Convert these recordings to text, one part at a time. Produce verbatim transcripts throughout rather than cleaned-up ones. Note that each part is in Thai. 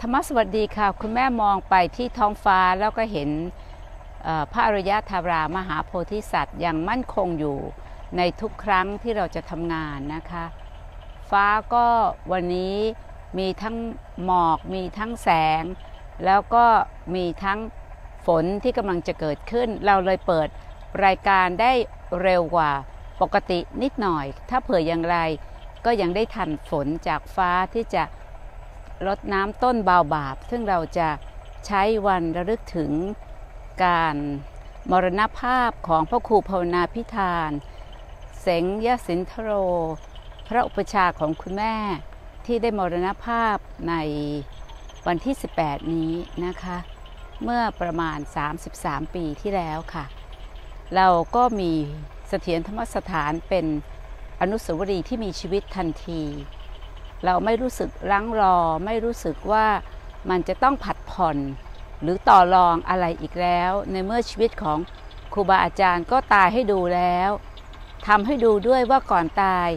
ธรรมสวัสดีค่ะคุณแม่มองไปที่ท้องฟ้าแล้วก็เห็นพระอริยธารามหาโพธิสัตว์อย่างมั่นคงอยู่ในทุกครั้งที่เราจะทำงานนะคะฟ้าก็วันนี้มีทั้งหมอกมีทั้งแสงแล้วก็มีทั้งฝนที่กำลังจะเกิดขึ้นเราเลยเปิดรายการได้เร็วกว่าปกตินิดหน่อยถ้าเผื่ออย่างไรก็ยังได้ทันฝนจากฟ้าที่จะรดน้ำต้นบาวบาปซึ่งเราจะใช้วันระลึกถึงการมรณภาพของพระครูภาวนาพิธานเสงยสินทโรพระอุปชาของคุณแม่ที่ได้มรณภาพในวันที่สิบแปดนี้นะคะเมื่อประมาณสามสิบสามปีที่แล้วค่ะเราก็มีเสถียรธรรมสถานเป็นอนุสาวรีย์ที่มีชีวิตทันทีเราไม่รู้สึกรั้งรอไม่รู้สึกว่ามันจะต้องผัดผ่อนหรือต่อรองอะไรอีกแล้วในเมื่อชีวิตของครูบาอาจารย์ก็ตายให้ดูแล้วทำให้ดูด้วยว่าก่อนตาย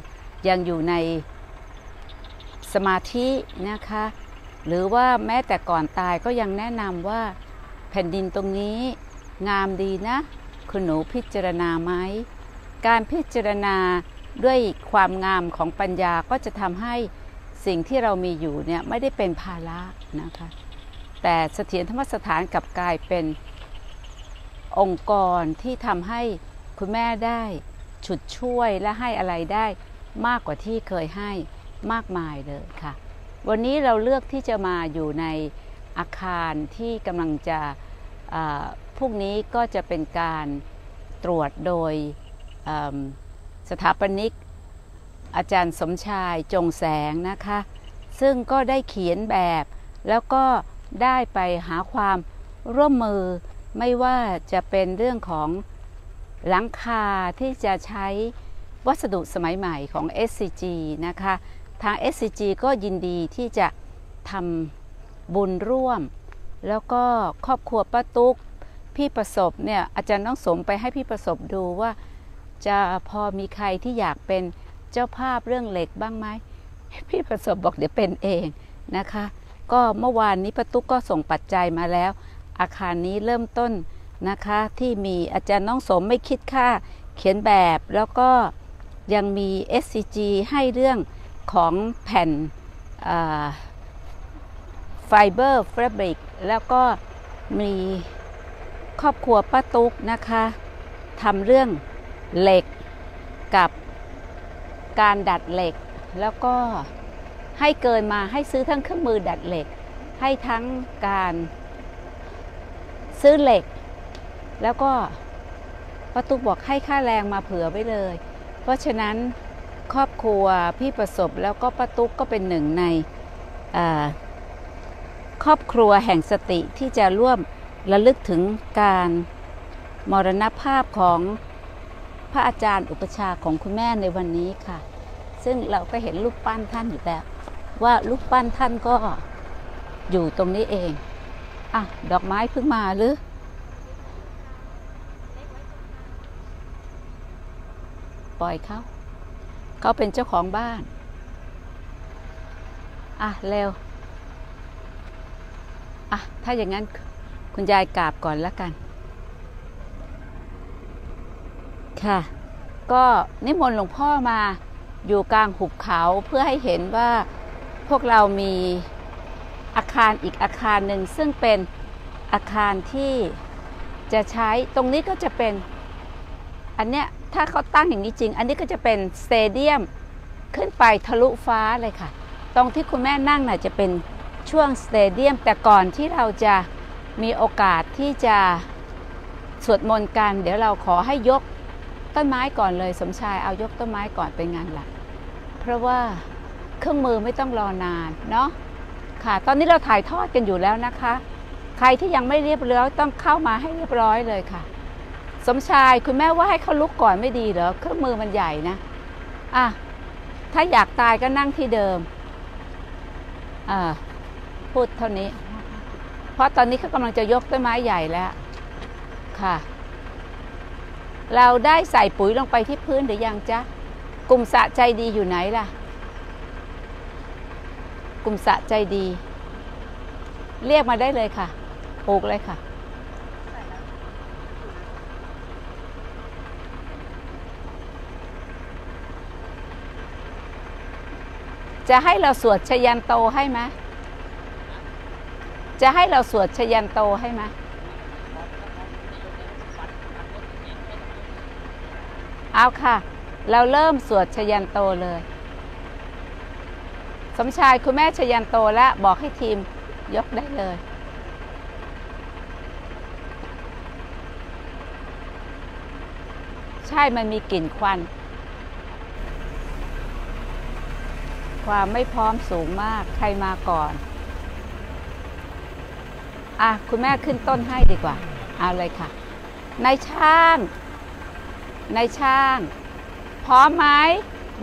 ยังอยู่ในสมาธินะคะหรือว่าแม้แต่ก่อนตายก็ยังแนะนำว่าแผ่นดินตรงนี้งามดีนะคุณหนูพิจารณาไหมการพิจารณาด้วยความงามของปัญญาก็จะทำให้สิ่งที่เรามีอยู่เนี่ยไม่ได้เป็นภาระนะคะแต่เสถียรธรรมสถานกลับกลายเป็นองค์กรที่ทำให้คุณแม่ได้ฉุดช่วยและให้อะไรได้มากกว่าที่เคยให้มากมายเลยค่ะวันนี้เราเลือกที่จะมาอยู่ในอาคารที่กำลังจะพรุ่งนี้ก็จะเป็นการตรวจโดยสถาปนิกอาจารย์สมชายจงแสงนะคะซึ่งก็ได้เขียนแบบแล้วก็ได้ไปหาความร่วมมือไม่ว่าจะเป็นเรื่องของหลังคาที่จะใช้วัสดุสมัยใหม่ของ เอส ซี จี นะคะทาง เอส ซี จี ก็ยินดีที่จะทำบุญร่วมแล้วก็ครอบครัวป้าตุ๊กพี่ประสบเนี่ยอาจารย์น้องสมไปให้พี่ประสบดูว่าจะพอมีใครที่อยากเป็นเจ้าภาพเรื่องเหล็กบ้างไหมพี่ประสบบอกเดี๋ยวเป็นเองนะคะก็เมื่อวานนี้ป้าตุ๊กก็ส่งปัจจัยมาแล้วอาคารนี้เริ่มต้นนะคะที่มีอาจารย์น้องสมไม่คิดค่าเขียนแบบแล้วก็ยังมี เอส ซี จี ให้เรื่องของแผ่นไฟเบอร์แฟบริกแล้วก็มีครอบครัวป้าตุ๊กนะคะทำเรื่องเหล็กกับการดัดเหล็กแล้วก็ให้เกินมาให้ซื้อทั้งเครื่องมือดัดเหล็กให้ทั้งการซื้อเหล็กแล้วก็ป้าตุ๊กบอกให้ค่าแรงมาเผื่อไว้เลยเพราะฉะนั้นครอบครัวพี่ประสบแล้วก็ป้าตุ๊กก็เป็นหนึ่งในครอบครัวแห่งสติที่จะร่วมระลึกถึงการมรณภาพของพระอาจารย์อุปชาของคุณแม่ในวันนี้ค่ะซึ่งเราก็เห็นรูปปั้นท่านอยู่แล้วว่ารูปปั้นท่านก็อยู่ตรงนี้เองอ่ะดอกไม้เพิ่งมาหรือปล่อยเขาเขาเป็นเจ้าของบ้านอ่ะเร็วอ่ะถ้าอย่างนั้นคุณยายกราบก่อนละกันค่ะก็นิมนต์หลวงพ่อมาอยู่กลางหุบเขาเพื่อให้เห็นว่าพวกเรามีอาคารอีกอาคารหนึ่งซึ่งเป็นอาคารที่จะใช้ตรงนี้ก็จะเป็นอันเนี้ยถ้าเขาตั้งอย่างนี้จริงอันนี้ก็จะเป็นสเตเดียมขึ้นไปทะลุฟ้าเลยค่ะตรงที่คุณแม่นั่งน่ะจะเป็นช่วงสเตเดียมแต่ก่อนที่เราจะมีโอกาสที่จะสวดมนต์กันเดี๋ยวเราขอให้ยกต้นไม้ก่อนเลยสมชายเอายกต้นไม้ก่อนเป็นงานหลักเพราะว่าเครื่องมือไม่ต้องรอนานเนาะค่ะตอนนี้เราถ่ายทอดกันอยู่แล้วนะคะใครที่ยังไม่เรียบร้อยต้องเข้ามาให้เรียบร้อยเลยค่ะสมชายคุณแม่ว่าให้เขาลุกก่อนไม่ดีเหรอเครื่องมือมันใหญ่นะอ่ะถ้าอยากตายก็นั่งที่เดิมอ่าพูดเท่านี้เพราะตอนนี้เขากำลังจะยกต้นไม้ใหญ่แล้วค่ะเราได้ใส่ปุ๋ยลงไปที่พื้นหรือยังจ๊ะกลุ่มสะใจดีอยู่ไหนล่ะกลุ่มสะใจดี เรียกมาได้เลยค่ะปลูกเลยค่ะจะให้เราสวดชยันโตให้ไหมจะให้เราสวดชยันโตให้ไหมเอาค่ะเราเริ่มสวดชยันโตเลยสมชายคุณแม่ชยันโตและบอกให้ทีมยกได้เลยใช่มันมีกลิ่นควันความไม่พร้อมสูงมากใครมาก่อนอ่ะคุณแม่ขึ้นต้นให้ดีกว่าเอาเลยค่ะนายช่างนายช่างพร้อมไหม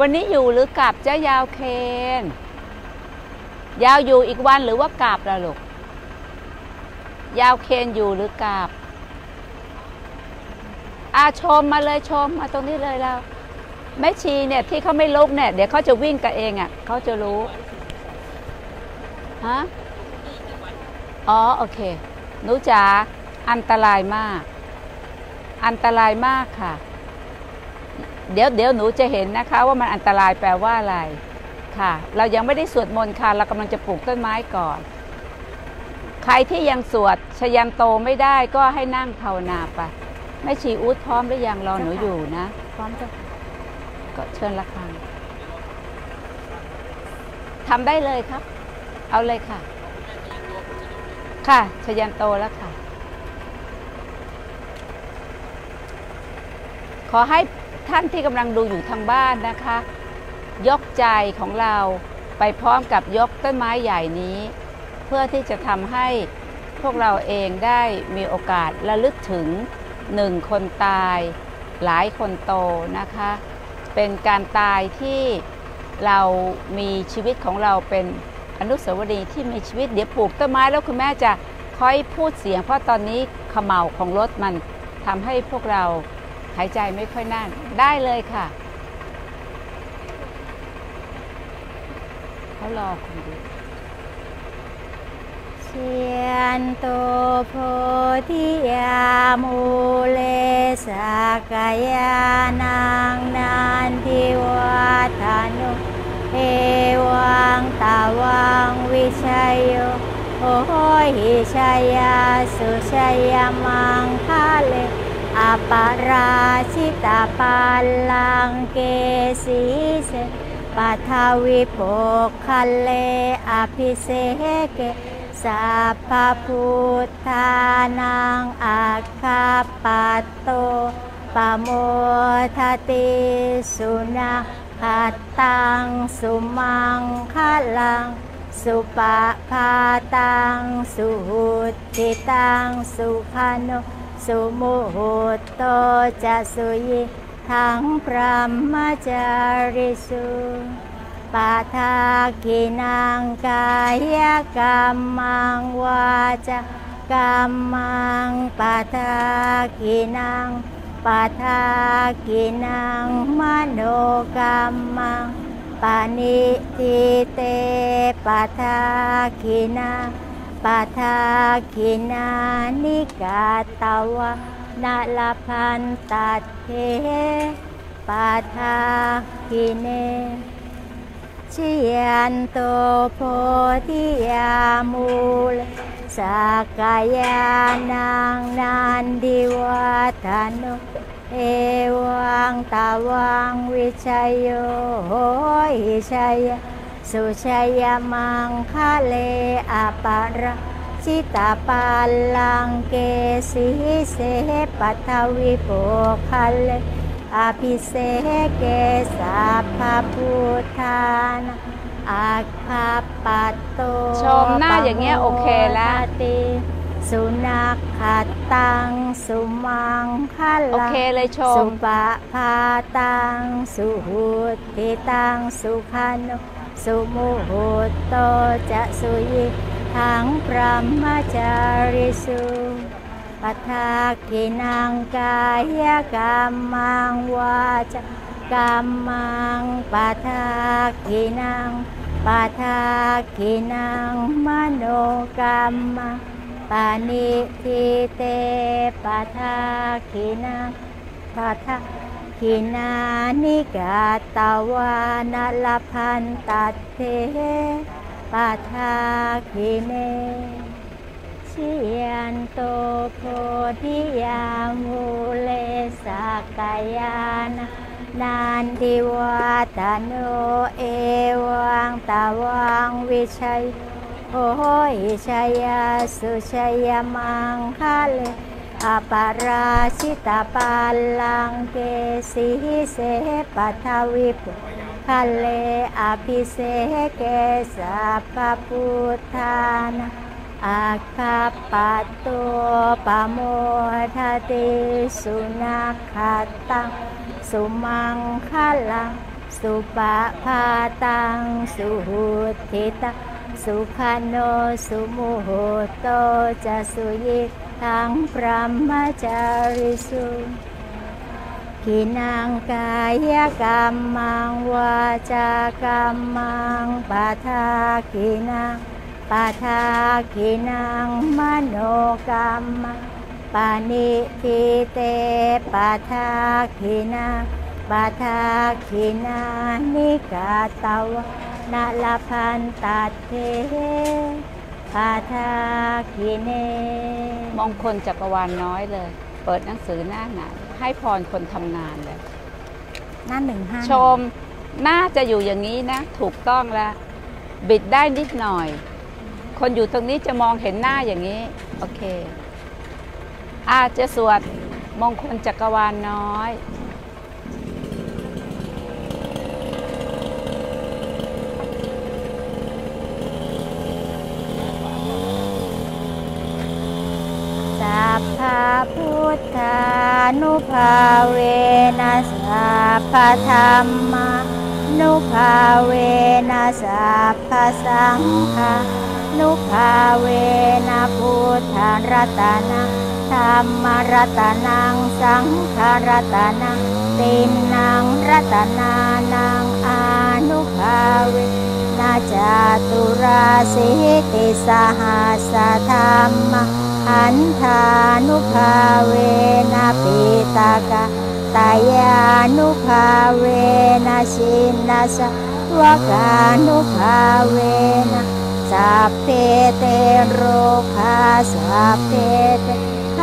วันนี้อยู่หรือกลับเจ้ายาวเคนยาวอยู่อีกวันหรือว่ากลับล่ะลูกยาวเคนอยู่หรือกลับอาชมมาเลยชมมาตรงนี้เลยเราแม่ชีเนี่ยที่เขาไม่ลุกเนี่ยเดี๋ยวเขาจะวิ่งกันเองอ่ะเขาจะรู้ฮะอ๋อโอเคหนูจ๋าอันตรายมากอันตรายมากค่ะเดี๋ยวเดี๋ยวหนูจะเห็นนะคะว่ามันอันตรายแปลว่าอะไรค่ะเรายังไม่ได้สวดมนต์ค่ะเรากำลังจะปลูกต้นไม้ก่อนใครที่ยังสวดชยันโตไม่ได้ก็ให้นั่งภาวนาไปแม่ชีอู๊ดพร้อมหรือยังรอหนูอยู่นะพร้อมจ้ะก็เชิญละครทำได้เลยครับเอาเลยค่ะค่ะชยันโตแล้วค่ะขอให้ท่านที่กำลังดูอยู่ทางบ้านนะคะยกใจของเราไปพร้อมกับยกต้นไม้ใหญ่นี้เพื่อที่จะทำให้พวกเราเองได้มีโอกาสระลึกถึงหนึ่งคนตายหลายคนโตนะคะเป็นการตายที่เรามีชีวิตของเราเป็นอนุสาวรีย์ที่มีชีวิตเดี๋ยวปลูกต้นไม้แล้วคุณแม่จะค่อยพูดเสียงเพราะตอนนี้เขม่าของรถมันทำให้พวกเราหายใจไม่ค่อยนั่นได้เลยค่ะเขารอคุณดูเชียนโตโพธิยามูเลสกายานังนันทิวัฒนุเอวังตาวังวิชัยโยโอโหหิชัยาสุชัยมังคาเลอปาราชิตาปาลังเกสีเสปัทวิโภคะเลอภิเสเกสัพพพุทธานังอัคคปัตโตปโมทติสุนัขขัตตังสุมังคะลังสุปะพาตังสุหุตติตังสุขโนสุโมโหโตจะสุยิทั้งพระมจาริสุปาทากินังกายกรรมังวาจากรรมังปาทากินังปาทากินังมโนกรรมังปานิทิเตปาทากินังปาทากินานิกาตวะนาลพันตัดเทปาทากิเนเชียนโตโพธิยามูลสกายานังนันดิวัฒนุเอวังตาวังวิชัยโยโหหิชัยสุชัยมังคาเลอปาราชิตาปาลังเกสีเสปัทวิโภคะเลอภิเสเกสัพพพุทธานังอัคคปัตโตชมหน้าอย่างเงี้ยโอเคแล้วสุนัขขัตตังสุมังคะลังโอเคเลยชมสุปะพาตังสุหุตติตังสุขโนสุโมโหโตจะสุยิทังพระมจาริสุปะทากินังกายกรรมังวาจากรรมังปะทากินังป ปะทากินังมโนกรรมปานิทิเตปะทากินังปะทากินานิกาตวานลพันตัดเทปะทากิเนเชียนโตโพธิยามูเลสกายานะนันทิวาตโนเอวังตวังวิชัยโอหิชัยสุชัยมังคเลอปาราชิตาปาลังเกสีเสปัทวิปคเลอภิเสเกสาปพุทธานะอาคาปัตโตปโมทติสุนัขขตังสุมังคลังสุปะพาตังสุหุทิตังสุขโนสุโมโหโตจะสุยิทังพระมจาริสุกินังกายกรรมังวาจากรรมังปะทากินังปะทากินังมโนกรรมปานิทิเตปะทากินังปะทากินานิกาตวะนาลพันตัดเทปะทากิเนมงคลจักรวาลน้อยเลยเปิดหนังสือหน้าไหนให้พรคนทำงานเลยหน้าหนึ่งห้าชมน่าจะอยู่อย่างนี้นะถูกต้องแล้วบิดได้นิดหน่อยคนอยู่ตรงนี้จะมองเห็นหน้าอย่างนี้โอเคอาจจะสวดมงคลจักรวาลน้อยสัพพะพุทธานุภาเวนะสัพพะธรรมานุภาเวนะสัพพะสังฆานุภาเวนะพุทธรัตนะธรรมรัตนังสังฆรัตนังตินังรัตนานังอนุภาเวนะจตุราสิติสหัสธรรมอันธานุภาเวนะปิตากะตายานุภาเวนะชินะสวกานุภาเวนะสัพเพเตโรคาสัพเพเต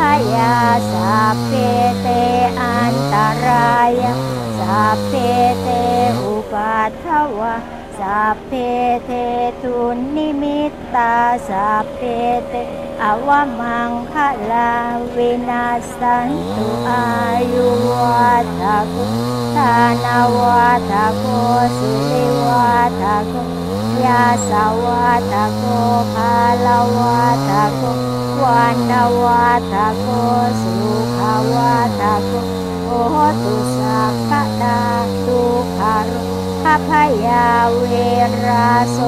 ขยาสัพเพเตอันตรายาสัพเพเตอุปัฏฐวะสัพเพเททุนิมิตตาสัพเพเทอวมังคลาวินาสันตุอายุวัฏโกทานวัฏโกสิริวัฏโกยาสวัฏโกภาลวัฏโกวันนวัฏโกสุขวัฏโกโอตุสัพพะตาทุกขะข้าพยาเวราโส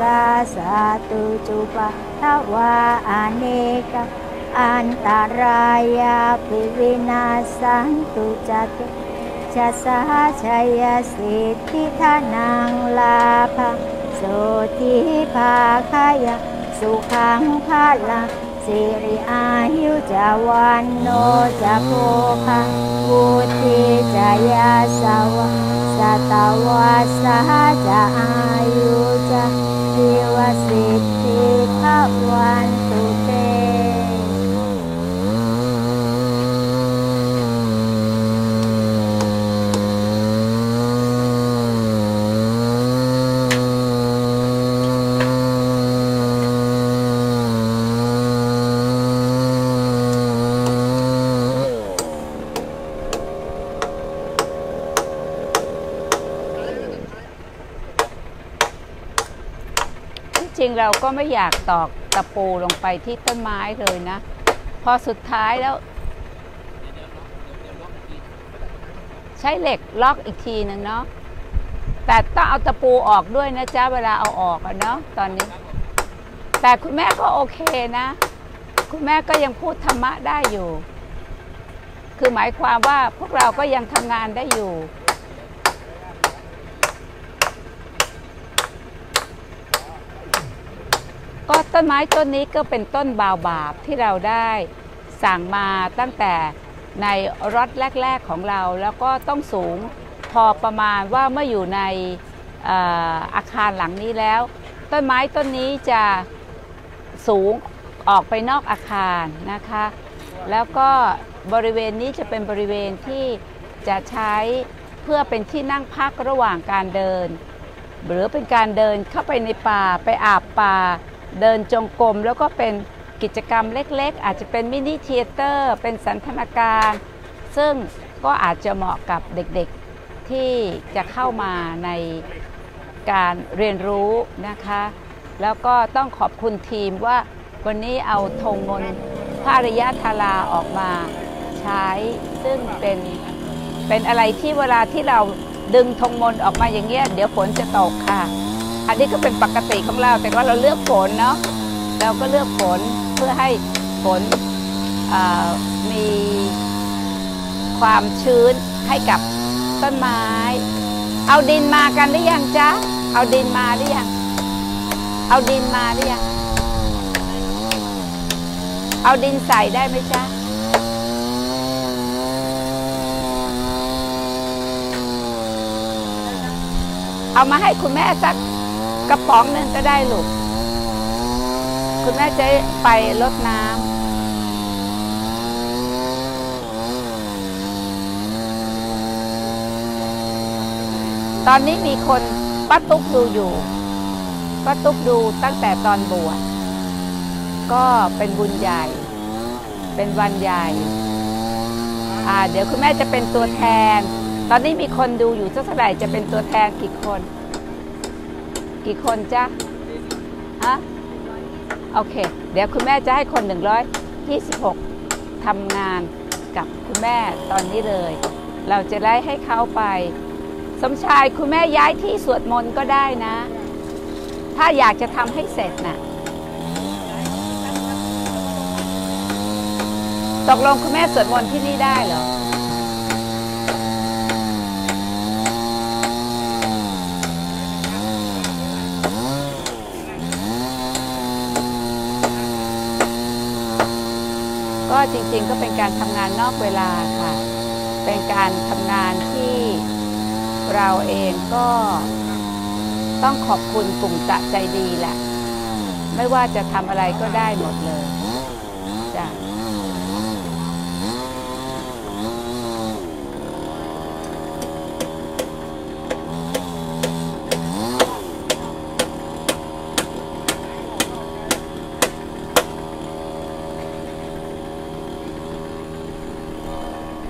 กาสาตุจุปะทวาอเนกะอันตรายาปิวินาสันตุจัตจะสหชัยสิทธิทานังลาภะโสติภาคายะสุขังภาลังสิริอายุจาวันโนจโภคะวุติจายาสาวะสัตวะสหจาอายุจาทิวสิทธิภาวันตุเตเราก็ไม่อยากตอกตะปูลงไปที่ต้นไม้เลยนะพอสุดท้ายแล้วใช้เหล็กล็อกอีกทีนึงเนาะแต่ต้องเอาตะปูออกด้วยนะจ๊ะเวลาเอาออกอะเนาะตอนนี้แต่คุณแม่ก็โอเคนะคุณแม่ก็ยังพูดธรรมะได้อยู่คือหมายความว่าพวกเราก็ยังทำงานได้อยู่ ก็ต้นไม้ต้นนี้ก็เป็นต้นบาโอบาบที่เราได้สั่งมาตั้งแต่ในรอตแรกๆของเราแล้วก็ต้องสูงพอประมาณว่าเมื่ออยู่ในอาคารหลังนี้แล้วต้นไม้ต้นนี้จะสูงออกไปนอกอาคารนะคะแล้วก็บริเวณนี้จะเป็นบริเวณที่จะใช้เพื่อเป็นที่นั่งพักระหว่างการเดินหรือเป็นการเดินเข้าไปในป่าไปอาบป่าเดินจงกรมแล้วก็เป็นกิจกรรมเล็กๆอาจจะเป็นมินิเธียเตอร์เป็นสันทนาการซึ่งก็อาจจะเหมาะกับเด็กๆที่จะเข้ามาในการเรียนรู้นะคะแล้วก็ต้องขอบคุณทีมว่าวันนี้เอาธงมนต์พระอริยธาราออกมาใช้ซึ่งเป็นเป็นอะไรที่เวลาที่เราดึงธงมนต์ออกมาอย่างเงี้ยเดี๋ยวฝนจะตกค่ะอันนี้ก็เป็นปกติของเราแต่ว่าเราเลือกฝนเนาะเราก็เลือกฝนเพื่อให้ฝนมีความชื้นให้กับต้นไม้เอาดินมากันหรือยังจ๊ะเอาดินมาหรือยังเอาดินมาหรือยังเอาดินใส่ได้ไหมจ๊ะเอามาให้คุณแม่สักกระป๋องนึงก็ได้ลูกคุณแม่จะไปรดน้ำตอนนี้มีคนป้าตุ๊กดูอยู่ป้าตุ๊กดูตั้งแต่ตอนบวชก็เป็นบุญใหญ่เป็นวันใหญ่อ่าเดี๋ยวคุณแม่จะเป็นตัวแทนตอนนี้มีคนดูอยู่เท่าไหร่จะเป็นตัวแทนกี่คนกี่คนจ๊ะฮะโอเคเดี๋ยวคุณแม่จะให้คนหนึ่งร้อยยี่สิบหกทำงานกับคุณแม่ตอนนี้เลยเราจะไล่ให้เขาไปสมชายคุณแม่ย้ายที่สวดมนต์ก็ได้นะถ้าอยากจะทำให้เสร็จนะตกลงคุณแม่สวดมนต์ที่นี่ได้เหรอก็จริงๆก็เป็นการทำงานนอกเวลาค่ะเป็นการทำงานที่เราเองก็ต้องขอบคุณกลุ่มจะใจดีแหละไม่ว่าจะทำอะไรก็ได้หมดเลยจ้ะ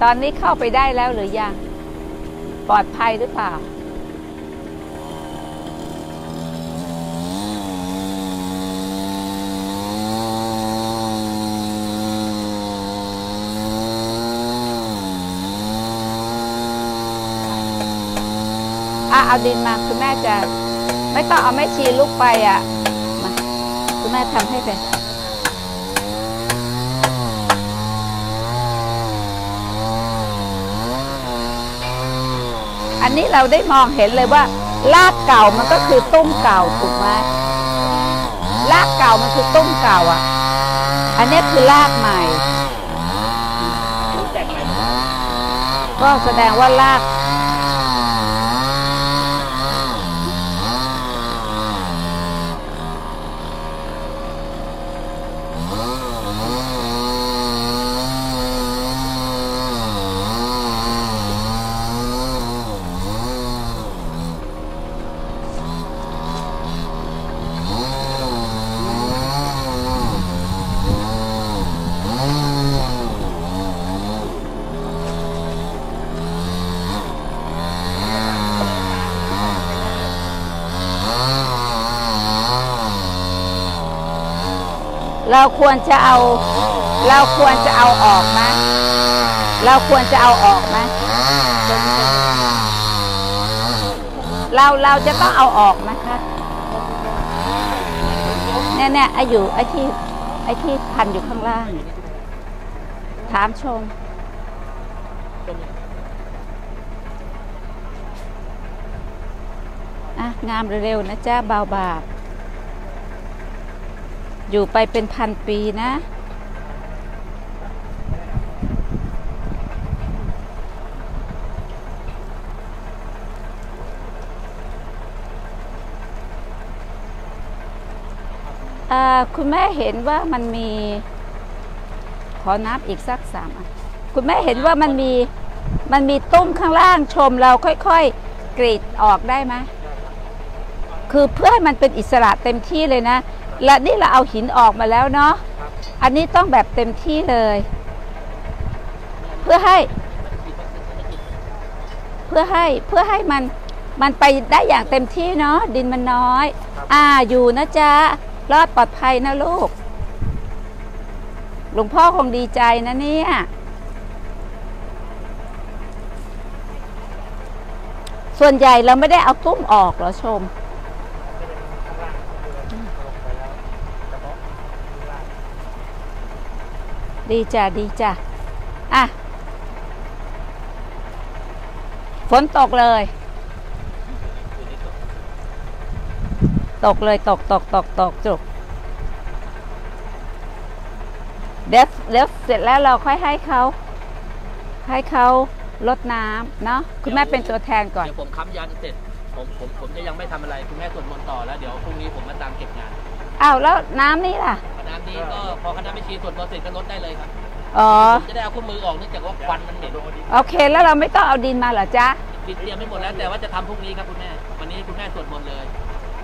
ตอนนี้เข้าไปได้แล้วหรือยังปลอดภัยหรือเปล่าอ่ะเอาดินมาคุณแม่จะไม่ต้องเอาแม่ชีลุกไปอ่ะมาคุณแม่ทำให้เป็นอันนี้เราได้มองเห็นเลยว่ารากเก่ามันก็คือตุ้มเก่าถูกไหมรากเก่ามันคือตุ้มเก่าอ่ะอันนี้คือรากใหม่ก็แสดงว่ารากเราควรจะเอาเราควรจะเอาออกไหมเราควรจะเอาออกไหมเราเราจะต้องเอาออกนะคะเนี่ยเนี่ยไอ้อยู่ไอ้ที่ไอ้ที่พันอยู่ข้างล่างถามชมอ่ะงามเร็วๆนะจ้าเบาบาบ อยู่ไปเป็นพันปีนะคุณแม่เห็นว่ามันมีขอนับอีกสักสามคุณแม่เห็นว่ามันมีมันมีตุ้มข้างล่างชมเราค่อยๆกรีดออกได้ไหมคือเพื่อให้มันเป็นอิสระเต็มที่เลยนะและนี่เราเอาหินออกมาแล้วเนาะอันนี้ต้องแบบเต็มที่เลยเพื่อให้เพื่อให้เพื่อให้มันมันไปได้อย่างเต็มที่เนาะดินมันน้อยอ่าอยู่นะจ๊ะรอดปลอดภัยนะลูกหลวงพ่อคงดีใจนะเนี่ยส่วนใหญ่เราไม่ได้เอาตุ้มออกหรอชมดีจ้ะดีจ้ะอ่ะฝนตกเลยตกเลยตกตกตกตกจุกเดี๋ยวเดี๋ยวเสร็จแล้วเราค่อยให้เขาให้เขาลดน้ำเนาะคุณแม่เป็นตัวแทนก่อนเดี๋ยวผมค้ำยันเสร็จผมผมผมจะยังไม่ทำอะไรคุณแม่สวดมนต์ต่อแล้วเดี๋ยวพรุ่งนี้ผมมาตามเก็บงานอ้าวแล้วน้ำนี่ล่ะน้ำนี่ก็พอคณะไม่ชี้สวดมนต์เสร็จก็ลดได้เลยครับอ๋อจะได้เอาคุณมือออกเนื่องจากว่าควันมันเหม็นโอเคแล้วเราไม่ต้องเอาดินมาเหรอจ๊ะดินเตรียมไม่หมดแล้วแต่ว่าจะทำพรุ่งนี้ครับคุณแม่วันนี้คุณแม่สวดมนต์เลย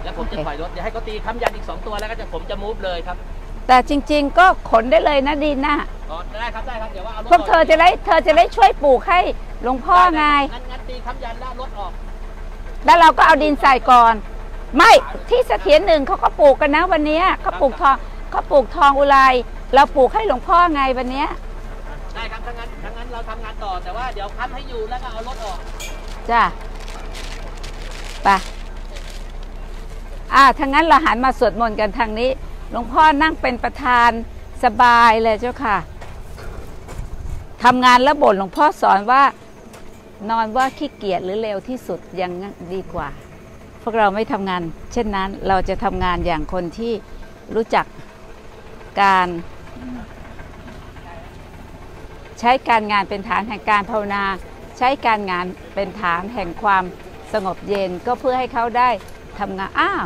แล้วผมจะถอยรถเดี๋ยวให้เขาตีค้ำยันอีกสองตัวแล้วก็จะผมจะมูฟเลยครับแต่จริงๆก็ขนได้เลยนะดินน่ะได้ครับได้ครับเดี๋ยวว่าเอารถพวกเธอจะได้เธอจะได้ช่วยปลูกให้หลวงพ่อไงงั้นงั้นตีค้ำยันแล้วรถออกแล้วเราก็เอาดินใส่ก่อนไม่ที่เสถียรหนึ่งเขาก็ปลูกกันนะวันนี้เขาปลูกทองเขาปลูกทองอุไรเราปลูกให้หลวงพ่อไงวันนี้ได้ครับทั้งนั้นทั้งนั้นเราทำงานต่อแต่ว่าเดี๋ยวค้ำให้อยู่แล้วก็เอารถออกจ้ะไปอ่าทั้งนั้นเราหันมาสวดมนต์กันทางนี้หลวงพ่อนั่งเป็นประธานสบายเลยเจ้าค่ะทำงานแล้วบ่นหลวงพ่อสอนว่านอนว่าขี้เกียจหรือเร็วที่สุดยังดีกว่าพวกเราไม่ทำงานเช่นนั้นเราจะทำงานอย่างคนที่รู้จักการใช้การงานเป็นฐานแห่งการภาวนาใช้การงานเป็นฐานแห่งความสงบเย็นก็เพื่อให้เขาได้ทำงานอ้าว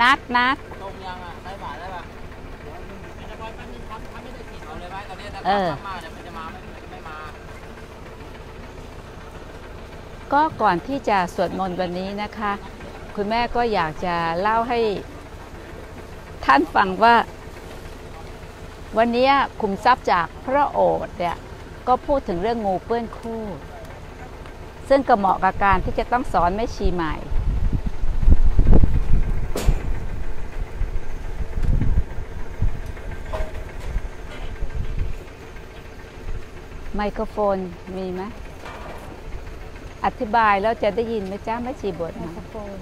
นัดนัดตรงยังอ่ะได้บาทได้ป่ะเออก็ก่อนที่จะสวดมนต์วันนี้นะคะคุณแม่ก็อยากจะเล่าให้ท่านฟังว่าวันนี้ขุมทรัพย์จากพระโอษฐ์เนี่ยก็พูดถึงเรื่องงูเปื้อนครูดซึ่งก็เหมาะกับการที่จะต้องสอนแม่ชีใหม่ไมโครโฟนมีไหมอธิบายแล้วจะได้ยินไหมจ้าแม่ชีบทไมโครโฟน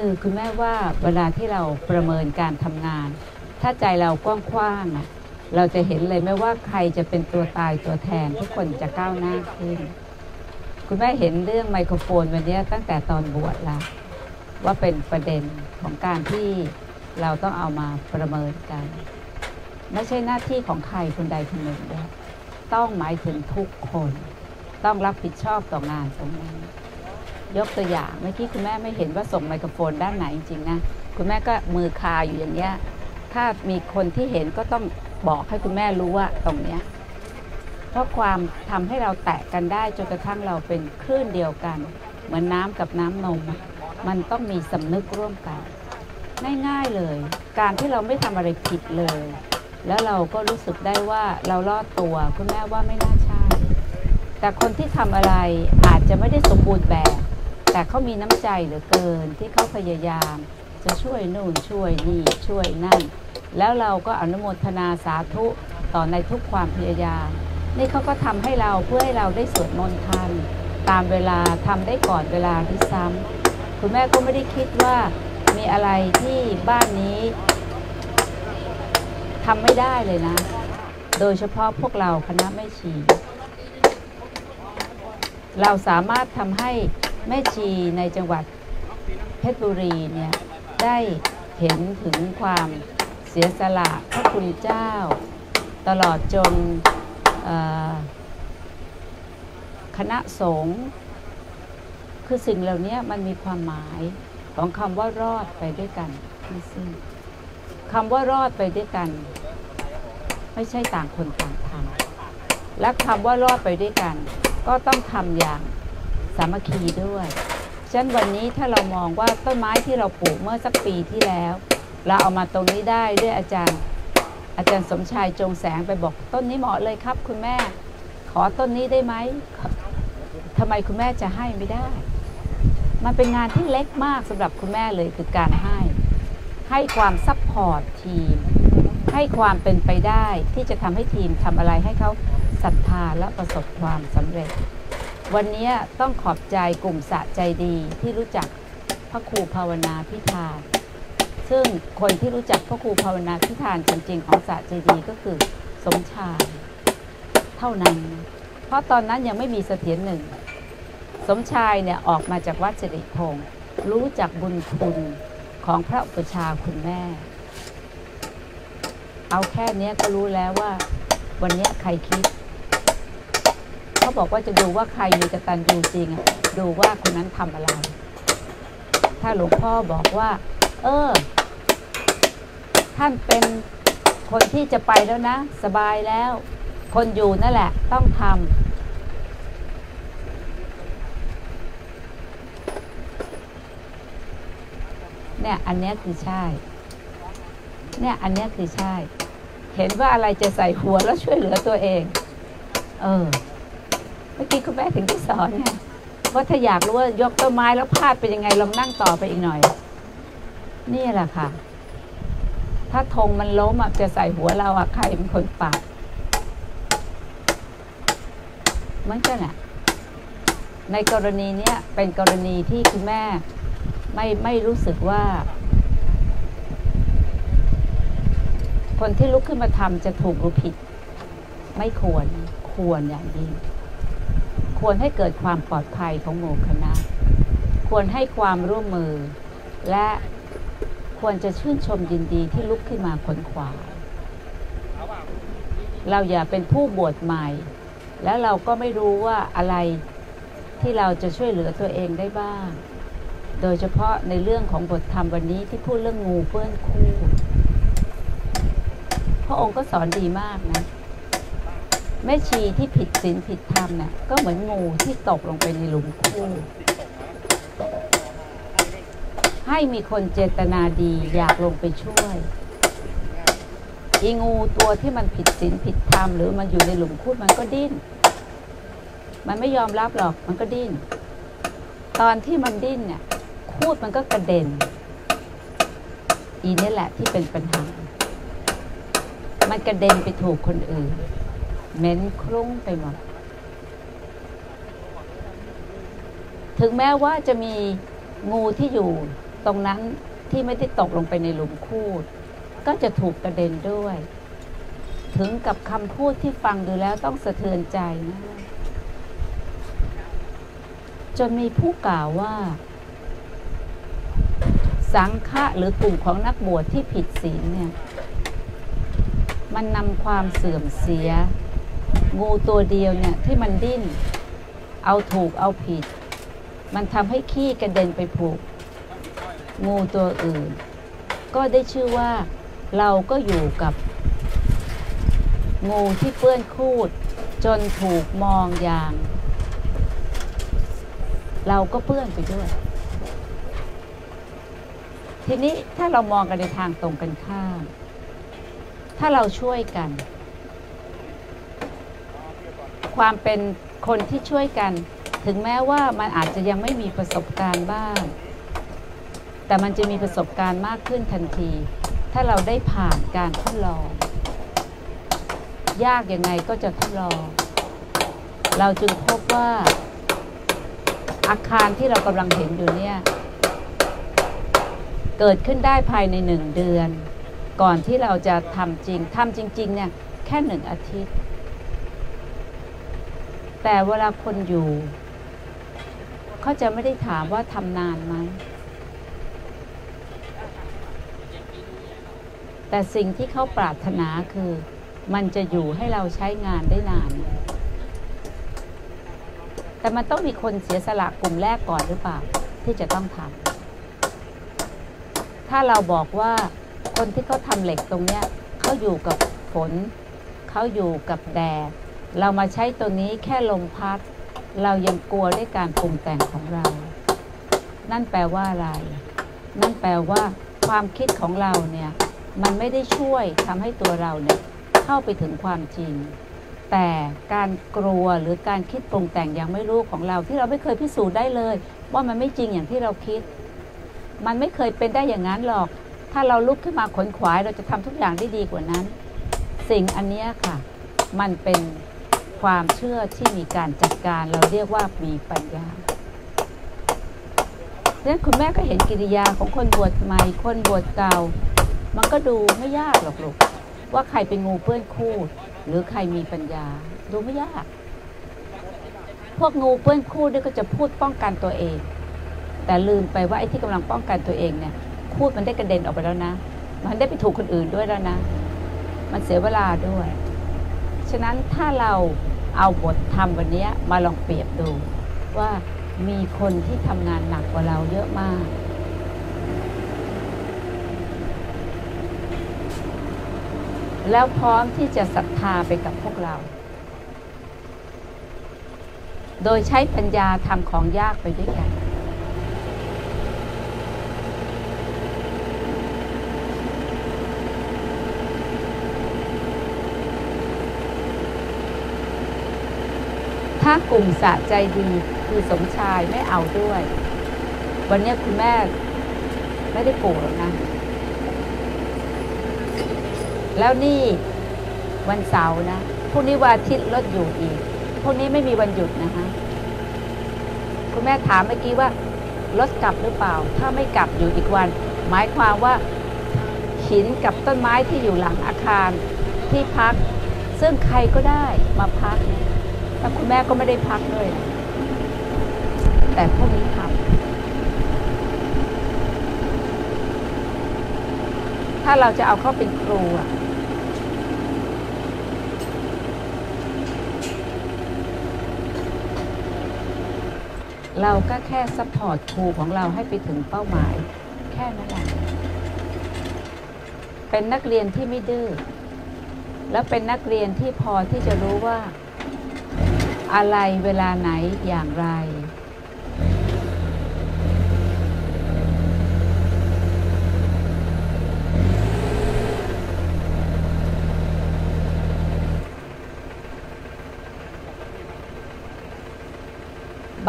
คือคุณแม่ว่าเวลาที่เราประเมินการทำงานถ้าใจเรากว้างๆเราจะเห็นเลยไม่ว่าใครจะเป็นตัวตายตัวแทนทุกคนจะก้าวหน้าขึ้นคุณแม่เห็นเรื่องไมโครโฟนวันนี้ตั้งแต่ตอนบวชแล้วว่าเป็นประเด็นของการที่เราต้องเอามาประเมินกันไม่ใช่หน้าที่ของใครคนใดคนหนึ่งนะต้องหมายถึงทุกคนต้องรับผิดชอบต่องานตรงนี้ยกตัวอย่างเมื่อกี้คุณแม่ไม่เห็นว่าส่งไมโครโฟนด้านไหนจริงๆนะคุณแม่ก็มือคาอยู่อย่างเงี้ยถ้ามีคนที่เห็นก็ต้องบอกให้คุณแม่รู้ว่าตรงเนี้ยเพราะความทำให้เราแตะกันได้จนกระทั่งเราเป็นคลื่นเดียวกันเหมือนน้ากับน้ำนมมันต้องมีสำนึกร่วมกันง่ายๆเลยการที่เราไม่ทำอะไรผิดเลยแล้วเราก็รู้สึกได้ว่าเราลอดตัวคุณแม่ว่าไม่น่าใช่แต่คนที่ทำอะไรอาจจะไม่ได้สมบูรณ์แบบ แต่เขามีน้ำใจเหลือเกินที่เขาพยายามจะช่วยนู่นช่วยนี่ช่วยนั่นแล้วเราก็อนุโมทนาสาธุต่อในทุกความพยายามนี่เขาก็ทำให้เราเพื่อให้เราได้สวดมนต์ทันตามเวลาทำได้ก่อนเวลาที่ซ้ำคุณแม่ก็ไม่ได้คิดว่ามีอะไรที่บ้านนี้ทำไม่ได้เลยนะโดยเฉพาะพวกเราคณะแม่ชีเราสามารถทำให้แม่ชีในจังหวัดเพชรบุรีเนี่ยได้เห็นถึงความเสียสละพระคุณเจ้าตลอดจนคณะสงฆ์คือสิ่งเหล่านี้มันมีความหมายของคำว่ารอดไปด้วยกันที่ซึ่งคำว่ารอดไปด้วยกันไม่ใช่ต่างคนต่างทำและคำว่ารอดไปด้วยกันก็ต้องทำอย่างสามัคคีด้วยฉะนั้นวันนี้ถ้าเรามองว่าต้นไม้ที่เราปลูกเมื่อสักปีที่แล้วเราเอามาตรงนี้ได้ด้วยอาจารย์อาจารย์สมชายจงแสงไปบอกต้นนี้เหมาะเลยครับคุณแม่ขอต้นนี้ได้ไหมทำไมคุณแม่จะให้ไม่ได้มันเป็นงานที่เล็กมากสำหรับคุณแม่เลยคือการให้ให้ความซัพพอร์ตทีมให้ความเป็นไปได้ที่จะทำให้ทีมทำอะไรให้เขาศรัทธาและประสบความสำเร็จวันนี้ต้องขอบใจกลุ่มสะใจดีที่รู้จักพระครูภาวนาพิธานซึ่งคนที่รู้จักพระครูภาวนาพิธานจริงๆของสะใจดีก็คือสมชายเท่านั้นเพราะตอนนั้นยังไม่มีเสถียรหนึ่งสมชายเนี่ยออกมาจากวัดสิริพงศ์รู้จักบุญคุณของพระอุปชาคุณแม่เอาแค่นี้ก็รู้แล้วว่าวันนี้ใครคิดเขาบอกว่าจะดูว่าใครมีกตัญญูจริงดูว่าคนนั้นทำอะไรถ้าหลวงพ่อบอกว่าเออท่านเป็นคนที่จะไปแล้วนะสบายแล้วคนอยู่นั่นแหละต้องทำเนี่ยอันนี้คือใช่เนี่ยอันนี้คือใช่เห็นว่าอะไรจะใส่หัวแล้วช่วยเหลือตัวเองเออเมื่อกี้คุณแม่ถึงที่สอนไงว่าถ้าอยากรู้ว่ายกต้นไม้แล้วพลาดเป็นยังไงลองนั่งต่อไปอีกหน่อยนี่แหละค่ะถ้าธงมันล้มจะใส่หัวเราอะใครเป็นคนปักมันก็น่ะในกรณีเนี้ยเป็นกรณีที่คุณแม่ไม่ไม่รู้สึกว่าคนที่ลุกขึ้นมาทำจะถูกหรือผิดไม่ควรควรอย่างยิ่งควรให้เกิดความปลอดภัยของหมู่คณะควรให้ความร่วมมือและควรจะชื่นชมยินดีที่ลุกขึ้นมาขวนขวายเราอย่าเป็นผู้บวชใหม่แล้วเราก็ไม่รู้ว่าอะไรที่เราจะช่วยเหลือตัวเองได้บ้างโดยเฉพาะในเรื่องของบทธรรมวันนี้ที่พูดเรื่องงูเปื้อนคู่พระองค์ก็สอนดีมากนะแม่ชีที่ผิดศีลผิดธรรมน่ะก็เหมือนงูที่ตกลงไปในหลุมคู่ให้มีคนเจตนาดีอยากลงไปช่วยอีงูตัวที่มันผิดศีลผิดธรรมหรือมันอยู่ในหลุมคู่มันก็ดิ้นมันไม่ยอมรับหรอกมันก็ดิ้นตอนที่มันดิ้นเนี่ยคู่มันก็กระเด็นอีนี่แหละที่เป็นปัญหามันกระเด็นไปถูกคนอื่นเหม็นคลุ้งไปหมดถึงแม้ว่าจะมีงูที่อยู่ตรงนั้นที่ไม่ได้ตกลงไปในหลุมคูดก็จะถูกกระเด็นด้วยถึงกับคำพูดที่ฟังดูแล้วต้องสะเทือนใจนะจนมีผู้กล่าวว่าสังฆะหรือกลุ่มของนักบวชที่ผิดศีลเนี่ยมันนำความเสื่อมเสียงูตัวเดียวเนี่ยที่มันดิ้นเอาถูกเอาผิดมันทำให้ขี้กระเด็นไปผูกงูตัวอื่นก็ได้ชื่อว่าเราก็อยู่กับงูที่เปื้อนครูดจนถูกมองอย่างเราก็เปื้อนไปด้วยทีนี้ถ้าเรามองกันในทางตรงกันข้ามถ้าเราช่วยกันความเป็นคนที่ช่วยกัน ถึงแม้ว่ามันอาจจะยังไม่มีประสบการณ์บ้างแต่มันจะมีประสบการณ์มากขึ้นทันทีถ้าเราได้ผ่านการทดลองยากยังไงก็จะทดลองเราจึงพบว่าอาคารที่เรากำลังเห็นอยู่เนี่ยเกิดขึ้นได้ภายในหนึ่งเดือนก่อนที่เราจะทำจริงทำจริงๆเนี่ยแค่หนึ่งอาทิตย์แต่เวลาคนอยู่เขาจะไม่ได้ถามว่าทำนานไหมแต่สิ่งที่เขาปรารถนาคือมันจะอยู่ให้เราใช้งานได้นานแต่มันต้องมีคนเสียสละกลุ่มแรกก่อนหรือเปล่าที่จะต้องทำถ้าเราบอกว่าคนที่เขาทำเหล็กตรงเนี้ยเขาอยู่กับฝนเขาอยู่กับแดดเรามาใช้ตัวนี้แค่ลมพัดเรายังกลัวด้วยการปรุงแต่งของเรานั่นแปลว่าอะไรนั่นแปลว่าความคิดของเราเนี่ยมันไม่ได้ช่วยทำให้ตัวเราเนี่ยเข้าไปถึงความจริงแต่การกลัวหรือการคิดปรุงแต่งอย่างไม่รู้ของเราที่เราไม่เคยพิสูจน์ได้เลยว่ามันไม่จริงอย่างที่เราคิดมันไม่เคยเป็นได้อย่างนั้นหรอกถ้าเราลุกขึ้นมาขนขวายเราจะทำทุกอย่างได้ดีกว่านั้นสิ่งอันนี้ค่ะมันเป็นความเชื่อที่มีการจัดการเราเรียกว่ามีปัญญาดังนั้นคุณแม่ก็เห็นกิริยาของคนบวชใหม่คนบวชเก่ามันก็ดูไม่ยากหรอกลูกว่าใครเป็นงูเปื้อนครูดหรือใครมีปัญญาดูไม่ยากพวกงูเปื้อนครูดเนี่ยก็จะพูดป้องกันตัวเองแต่ลืมไปว่าไอ้ที่กำลังป้องกันตัวเองเนี่ยพูดมันได้กระเด็นออกไปแล้วนะมันได้ไปถูกคนอื่นด้วยแล้วนะมันเสียเวลาด้วยฉะนั้นถ้าเราเอาบทธรรมวันนี้มาลองเปรียบดูว่ามีคนที่ทำงานหนักกว่าเราเยอะมากแล้วพร้อมที่จะศรัทธาไปกับพวกเราโดยใช้ปัญญาทำของยากไปด้วยกันถ้ากลุ่มสะใจดีคือสมชายไม่เอาด้วยวันนี้คุณแม่ไม่ได้โกรธหรอกนะแล้วนี่วันเสาร์นะพรุ่งนี้วันอาทิตย์รถอยู่อีกพรุ่งนี้ไม่มีวันหยุดนะคะคุณแม่ถามเมื่อกี้ว่ารถกลับหรือเปล่าถ้าไม่กลับอยู่อีกวันหมายความว่าหินกับต้นไม้ที่อยู่หลังอาคารที่พักซึ่งใครก็ได้มาพักนะแต่คุณแม่ก็ไม่ได้พักด้วยนะแต่พวกนี้ทำถ้าเราจะเอาเข้าเป็นครูอะเราก็แค่ซัพพอร์ตครูของเราให้ไปถึงเป้าหมายแค่นั้นแหละเป็นนักเรียนที่ไม่ดื้อและเป็นนักเรียนที่พอที่จะรู้ว่าอะไรเวลาไหนอย่างไร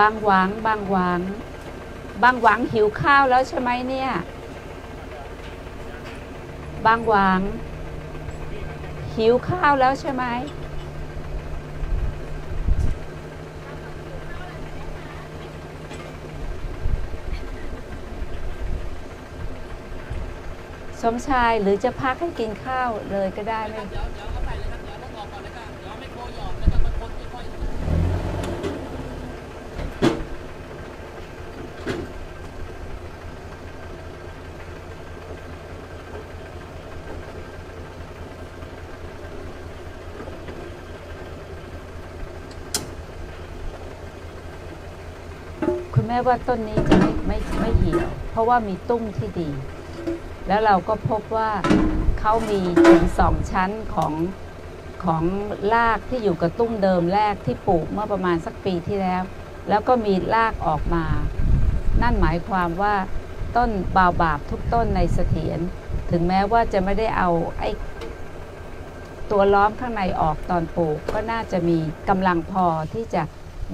บางหวังบางหวังบางหวังหิวข้าวแล้วใช่ไหมเนี่ยบางหวังหิวข้าวแล้วใช่ไหมสมชายหรือจะพักให้กินข้าวเลยก็ได้ไหมคุณแม่ว่าต้นนี้จะไม่ไม่ไม่เหี่ยวเพราะว่ามีตุ้มที่ดีแล้วเราก็พบว่าเขามีถึงสองชั้นของของรากที่อยู่กับตุ้มเดิมแรกที่ปลูกเมื่อประมาณสักปีที่แล้วแล้วก็มีรากออกมานั่นหมายความว่าต้นบาบาบทุกต้นในเสถียรถึงแม้ว่าจะไม่ได้เอาไอ้ตัวล้อมข้างในออกตอนปลูกก็น่าจะมีกำลังพอที่จะ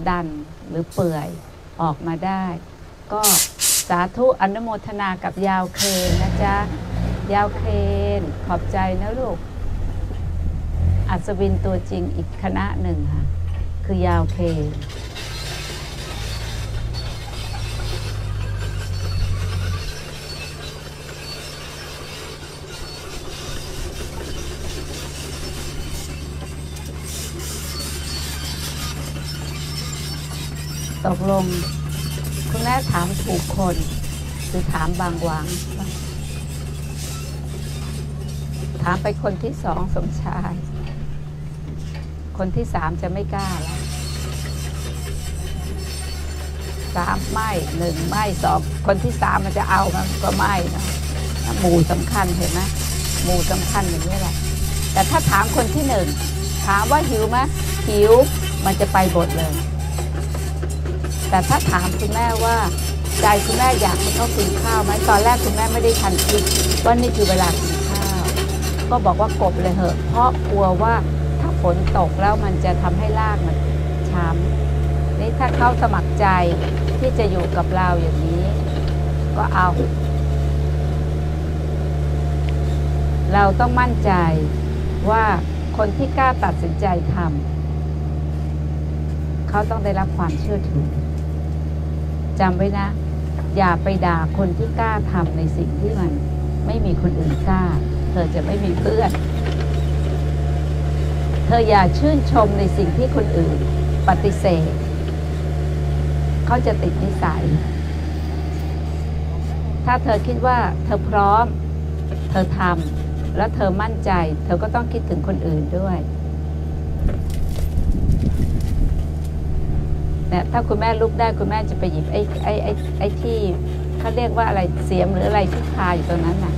ดันหรือเปื่อยออกมาได้ก็สาธุอนุโมทนากับยาวเคนนะจ๊ะยาวเคนขอบใจนะลูกอัศวินตัวจริงอีกคณะหนึ่งค่ะคือยาวเคนตกลงคุณแม่ถามถูกคนหรือถามบางหวังถามไปคนที่สองสมชายคนที่สามจะไม่กล้าแล้วสามไม่หนึ่งไม่สองคนที่สามมันจะเอามันก็ไม่นะหมู่สำคัญเห็นไหมหมู่สำคัญอย่างนี้แหละแต่ถ้าถามคนที่หนึ่งถามว่าหิวไหมหิวมันจะไปบทเลยแต่ถ้าถามคุณแม่ว่าใจคุณแม่อยากให้เขากินข้าวไหมตอนแรกคุณแม่ไม่ได้ทันคิดว่านี่คือเวลากินข้าวก็บอกว่ากบเลยเหอะเพราะกลัวว่าถ้าฝนตกแล้วมันจะทำให้รากมันช้ำนี่ถ้าเขาสมัครใจที่จะอยู่กับเราอย่างนี้ก็เอาเราต้องมั่นใจว่าคนที่กล้าตัดสินใจทำเขาต้องได้รับความเชื่อถือจำไว้นะอย่าไปด่าคนที่กล้าทำในสิ่งที่มันไม่มีคนอื่นกล้าเธอจะไม่มีเพื่อนเธออย่าชื่นชมในสิ่งที่คนอื่นปฏิเสธเขาจะติดนิสัยถ้าเธอคิดว่าเธอพร้อมเธอทำและเธอมั่นใจเธอก็ต้องคิดถึงคนอื่นด้วยถ้าคุณแม่ลุกได้คุณแม่จะไปหยิบไอ้ไอ้ไอ้ไอ้ที่เขาเรียกว่าอะไรเสียมหรืออะไรที่คาอยู่ตรงนั้นน่ะ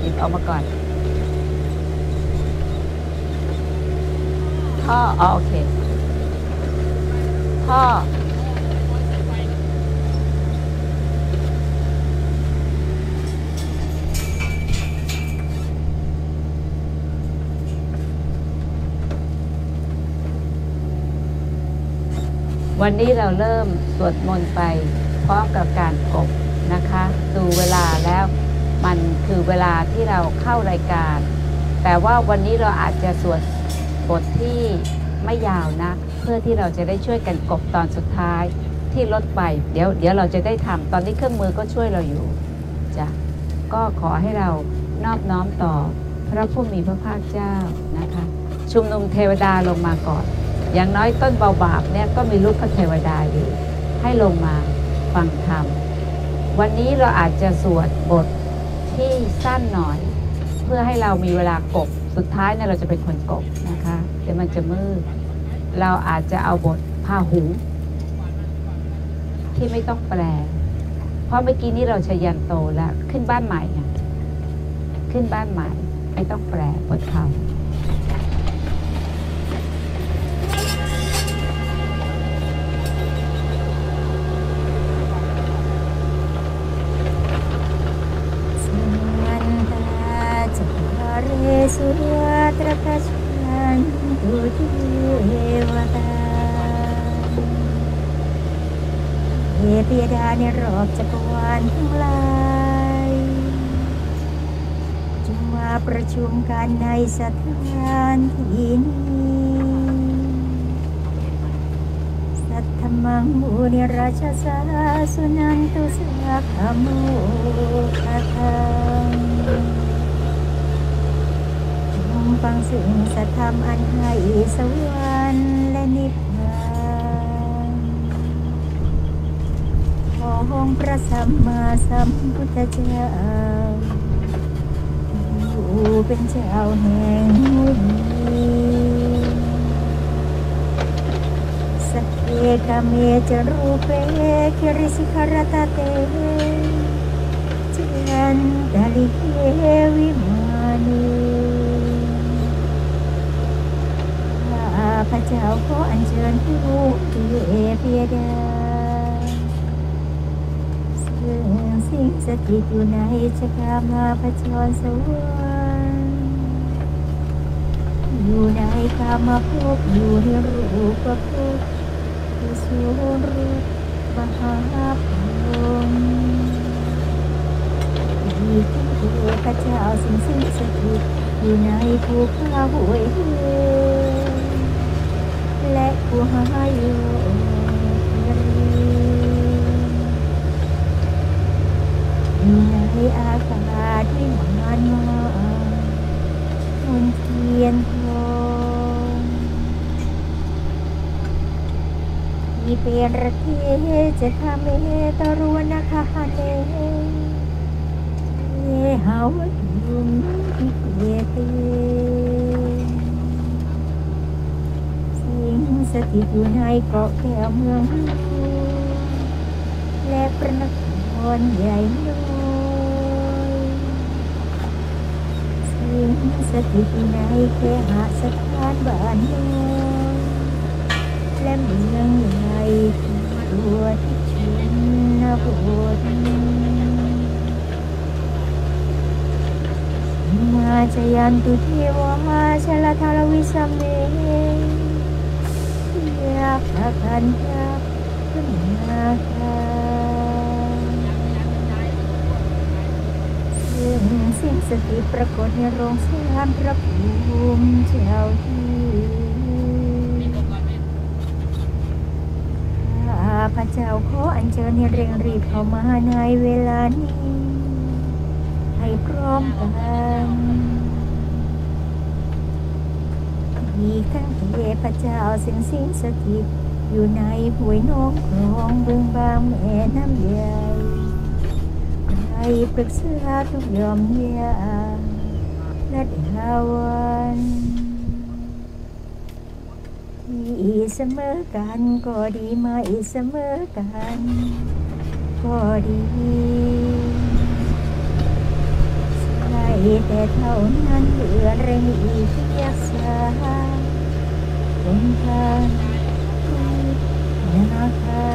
หยิบออกมาก่อนพ่ออ๋อโอเคพ่อวันนี้เราเริ่มสวดมนต์ไปพร้อมกับการกบนะคะดูเวลาแล้วมันคือเวลาที่เราเข้ารายการแต่ว่าวันนี้เราอาจจะสวดบทที่ไม่ยาวนะเพื่อที่เราจะได้ช่วยกันกบตอนสุดท้ายที่ลดไปเดี๋ยวเดี๋ยวเราจะได้ทำตอนนี้เครื่องมือก็ช่วยเราอยู่จ้ะก็ขอให้เรานอบน้อมต่อพระผู้มีพระภาคเจ้านะคะชุมนุมเทวดาลงมาก่อนอย่างน้อยต้นเบาบาปเนี่ยก็มีลูกพระเทวดาอยู่ให้ลงมาฟังธรรมวันนี้เราอาจจะสวดบทที่สั้นหน่อยเพื่อให้เรามีเวลากบสุดท้ายเนี่ยเราจะเป็นคนกบนะคะเดี๋ยวมันจะมืดเราอาจจะเอาบทพาหุที่ไม่ต้องแปลเพราะเมื่อกี้นี้เราชยันโตแล้วขึ้นบ้านใหม่ขึ้นบ้านใหม่ไม่ต้องแปลบทพาหุสุราตระพัชนันตุทิเทวตาเทพยดาในรอบจักรวาลทั้งหลายจงมาประชุมกันในสถานที่นี้สัทธัมมังมุนิราชสาสุนันตุสาขโมคคังฟังสิ่งสัทธรรมอันให้สวรรค์และนิพพานขอองค์พระสัมมาสัมพุทธเจ้าผู้เป็นเจ้าแห่งมุนีสัพเพกัมเมจรูปเปคิริสิขารตเตเจนันดาลิเกวิมานีพระเจ้าขออัญเชิญผู้ที่เอเพียดาซึ่งสิ่งสถิตอยู่ในจักรมาพจรสวรรค์อยู่ในกามภพอยู่ในรูปภพ surut bahagian di tubuh kacau sing-sing sakit di naik pulau huay lek puhayu ngeri di akar di mana mungkinมีเปรตจะทำให้ตรวนนะคะเนยเฮาดุมเยตีสิ่งสถิตอยู่ในเกาะแก้วเมืองและพระนครใหญ่น้อยสิ่งสถิตอยู่ในแค่หาสถานบ้านเมืองและเมืองใหญ่ตัวที่ชื่นน่าปวดมาชยันตุเทวมาชลทารวิสเมยาภกันยาพนาคาซึ่งสิ่งสถิตปรากฏในโรงสร้างพระภูมิเจ้าที่พระเจ้าขออัญเชิญให้เร่งรีบเข้ามาในเวลานี้ให้พร้อมกันมีทั้งเทพเจ้าสิงสิงสถิตอยู่ในห้วยน้องคลองบึงบางแม่น้ำใหญ่ให้ปรึกษาทุกยอมเยี่ยมและเดาวันดีเสมอกันก็ดีมาอีเสมอกันก็ดีใช่แต่เท่านั้นเหลือเร่งอีกเพียงสายบนทางนาคา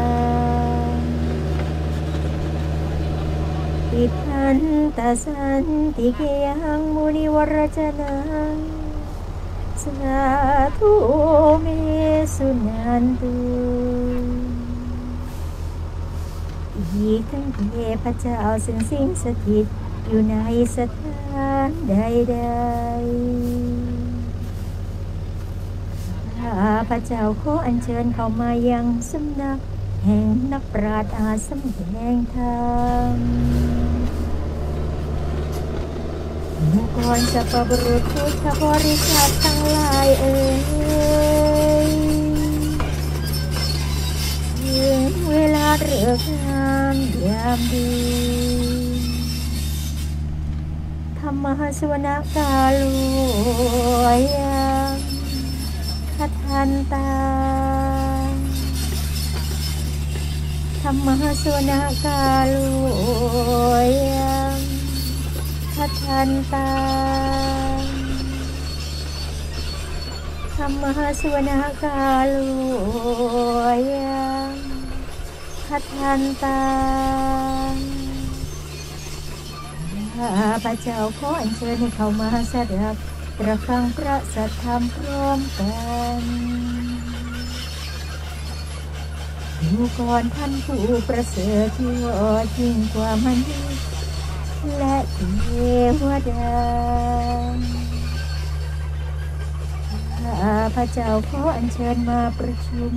ปิทันตาสันติเกียงมุนิวรจนาสาธุเมสุนันตุอีกทั้งเทพเจ้าสิ่งสิ่งสถิตอยู่ในสถานใดๆข้าพระเจ้าขออัญเชิญเข้ามายังสำนักแห่งนักปราชญ์อาสมแห่งธรรมบุคคลสัพพบรุษพุทธบริษัททั้งหลายเอ่ยถึงเวลาเลิกงามยามดีธรรมสวนกาลุยังคัทันตาธรรมสวนกาลุยังคัทันตาธรรมสวนกาลุยังคัทันตาข้าพระเจ้าขออัญเชิญให้เข้ามาสักการะประฟังพระสัทธรรมพร้อมกันดูก่อนท่านผู้ประเสริฐที่ยอดยิ่งกว่ามันและเทวดาข้าพระเจ้าขออัญเชิญมาประชุม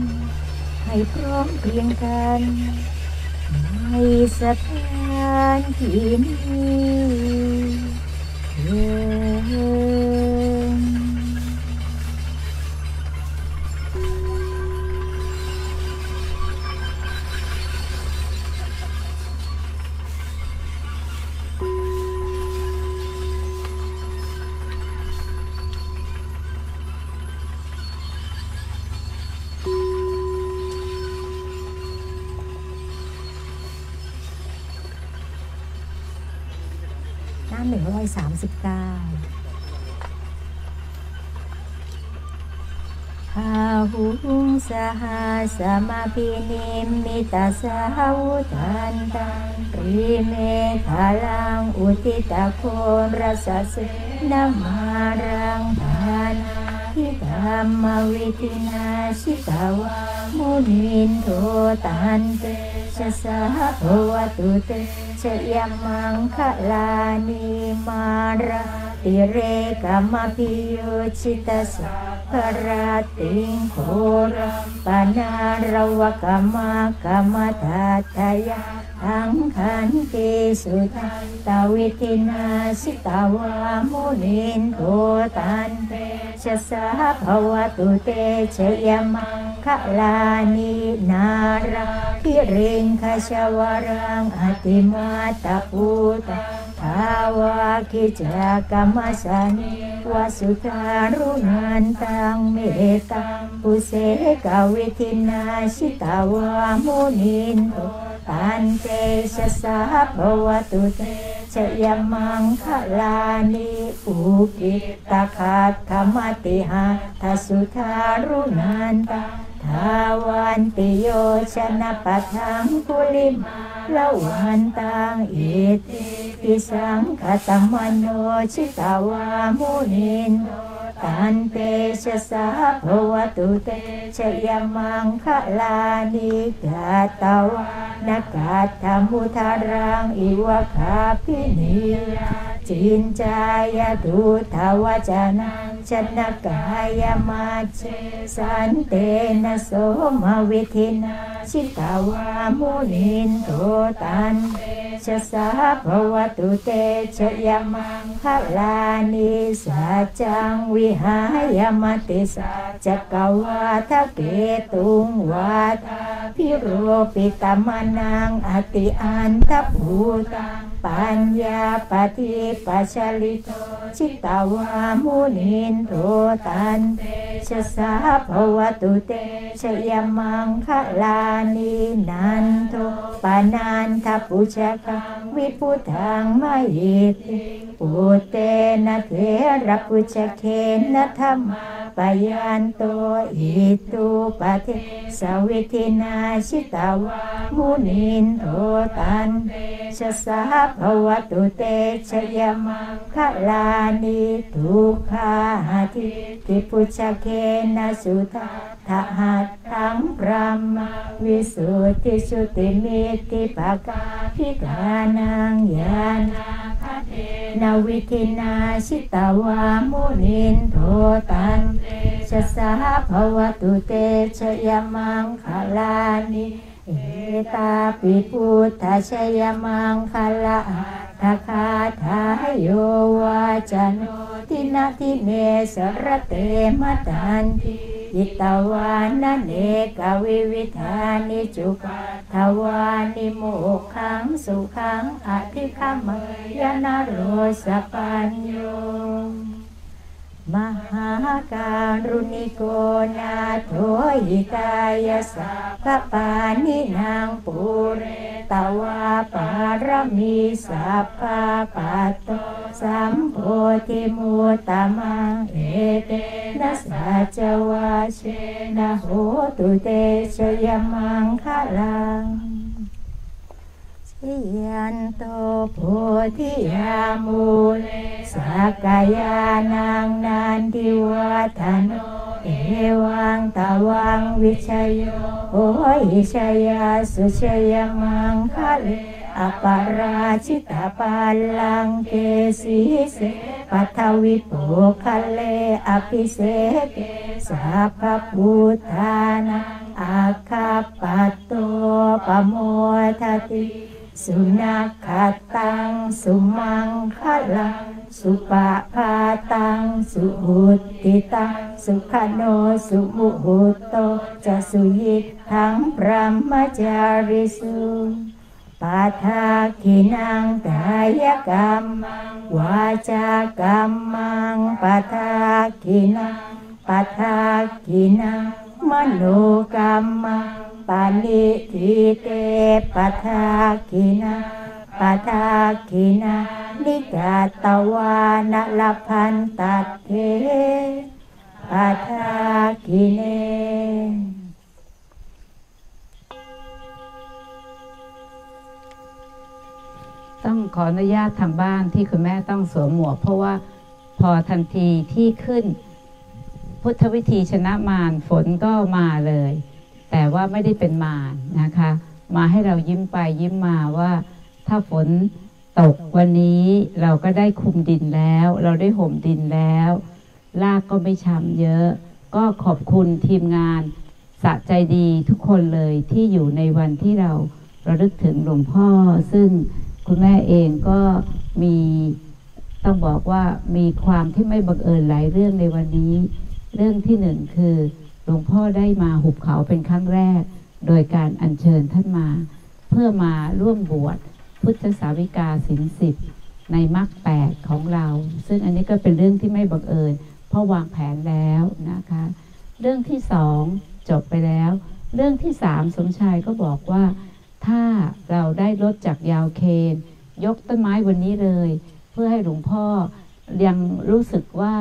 ให้พร้อมเพรียงกันในสถานที่นี้เถิดหนึ่งร้อยสามสิบเก้าอาหุงสหาสมาพินิมิตาสหวุทันตังริเมฆาลังอุทิตาโครสเสนมารังพานา ทิธรรมวิธินาชิตาวามุนินโทตันเตชะสะภวตุเตชะยมังคะลานิมาระติเรกามภิโยชิตาสัพพราติงโหระปนารวกามากามทัตถยาทังขันติสุทัตตวิทินาสิตาวามุนินโทตันเตชะสะภวตุเตชะยมังคะลานินาระพิเรงคชวรังอติมาตะพุตะภาวะกิจกรรมสานิวสุทารุนันตังเมตังปุเสกวิทินาชิตาวามุนินโทตันเตชะสะภวตุเตชะยมังคะลานิอุกิตตคัตถมติหาทัสสุทารุนันตังทาวันติโยชนะปะทังคุลิมาละวันตังอิติปิสังขตมโนชิตาวามุนินโทตันเตชะสะภวตุเตชะยมังคะลานิกาตวานะกาธรรมุทารังอิวะคาพินิยาจินจายตุทาวจานังชนะกายมัจเจสันเตนะโสมวิธินาชิตาวามุนินโทตันเตชะสะภวตุเตชะยมังคะลานิสัจจังวิหายมติสัจกวาทะเกตุงวาทาพิโรปิตมนังอติอันทภูตังปัญญาปฏิปัชชลิโตชิตาวามุนินโทตันเตชะสะภวตุเตชะยมังคะลานินันโทปานันทปุชกังวิพุทธังมหิติปุเตนะเถระปุชเคนะธัมมาปยันโตอิตุปะเทสวิทินาชิตาวามุนินโทตันเตชะสะภวตุเตชะยมังคะลานิทุกขาทิติปุชเคนะสุทาทหัตถังพรหมวิสุทธิสุติมิติปกาภิกขานังญาณังคะเทนะวิธินาชิตาวามุนินโทตันเตชะสะภวตุเตชะยมังคะลานิเอตาปิพุทธชยมังคะลาทะคาทายโยวาจโนทินะทิเนสระเตมะตันติอิตวานะเนกวิวิธานิจุปาทวานิโมกขังสุขังอธิคัมมยนโรสปัญโยมหาการุณิโกนาโถหิตายะสัพพปานินางปุเรตวาปารมีสัพพปัตโตสัมโพธิมุตตมังเอเตนะสัจวาเชนะโหตุเตชยมังคะลังสิยันโตโพธิยามูเลสักกายานังนันทิวัฒโนเอวังตวังวิชโยโหหิชยาสุชยมังคะเลอปาราชิตาปาลังเกสีเสปัทวิโภคะเลอภิเสเกสัพพพุทธานังอาคาปัตโตปโมทติสุนัขขัตตังสุมังคะลังสุปะพาตังสุหุตติตังสุขโนสุมุหุตโตจะสุยิตทังพรหมจาริสุปาทาคินังกายกรรมังวาจากรรมังปาทาคินังปาทาคินังมโนกรรมังปาณิทิเตปะทาคินาปะทาคินานิกาตวานะละพันตัดเทปะทาคิเนต้องขออนุญาตทำบ้างที่คุณแม่ต้องสวมหมวกเพราะว่าพอทันทีที่ขึ้นพ พุทธวิธีชนะมารฝนก็มาเลยแต่ว่าไม่ได้เป็นมารนะคะมาให้เรายิ้มไปยิ้มมาว่าถ้าฝนตกวันนี้เราก็ได้คุมดินแล้วเราได้ห่มดินแล้วรากก็ไม่ช้ำเยอะก็ขอบคุณทีมงานสะใจดีทุกคนเลยที่อยู่ในวันที่เราระลึกถึงหลวงพ่อซึ่งคุณแม่เองก็มีต้องบอกว่ามีความที่ไม่บังเอิญหลายเรื่องในวันนี้เรื่องที่หนึ่งคือหลวงพ่อได้มาหุบเขาเป็นครั้งแรกโดยการอัญเชิญท่านมาเพื่อมาร่วมบวชพุทธสาวิกาศีลสิบในมรรคแปดของเราซึ่งอันนี้ก็เป็นเรื่องที่ไม่บังเอิญเพราะวางแผนแล้วนะคะเรื่องที่สองจบไปแล้วเรื่องที่สามสมชายก็บอกว่าถ้าเราได้ลดจากยาวเคนยกต้นไม้วันนี้เลยเพื่อให้หลวงพ่อยังรู้สึกว่า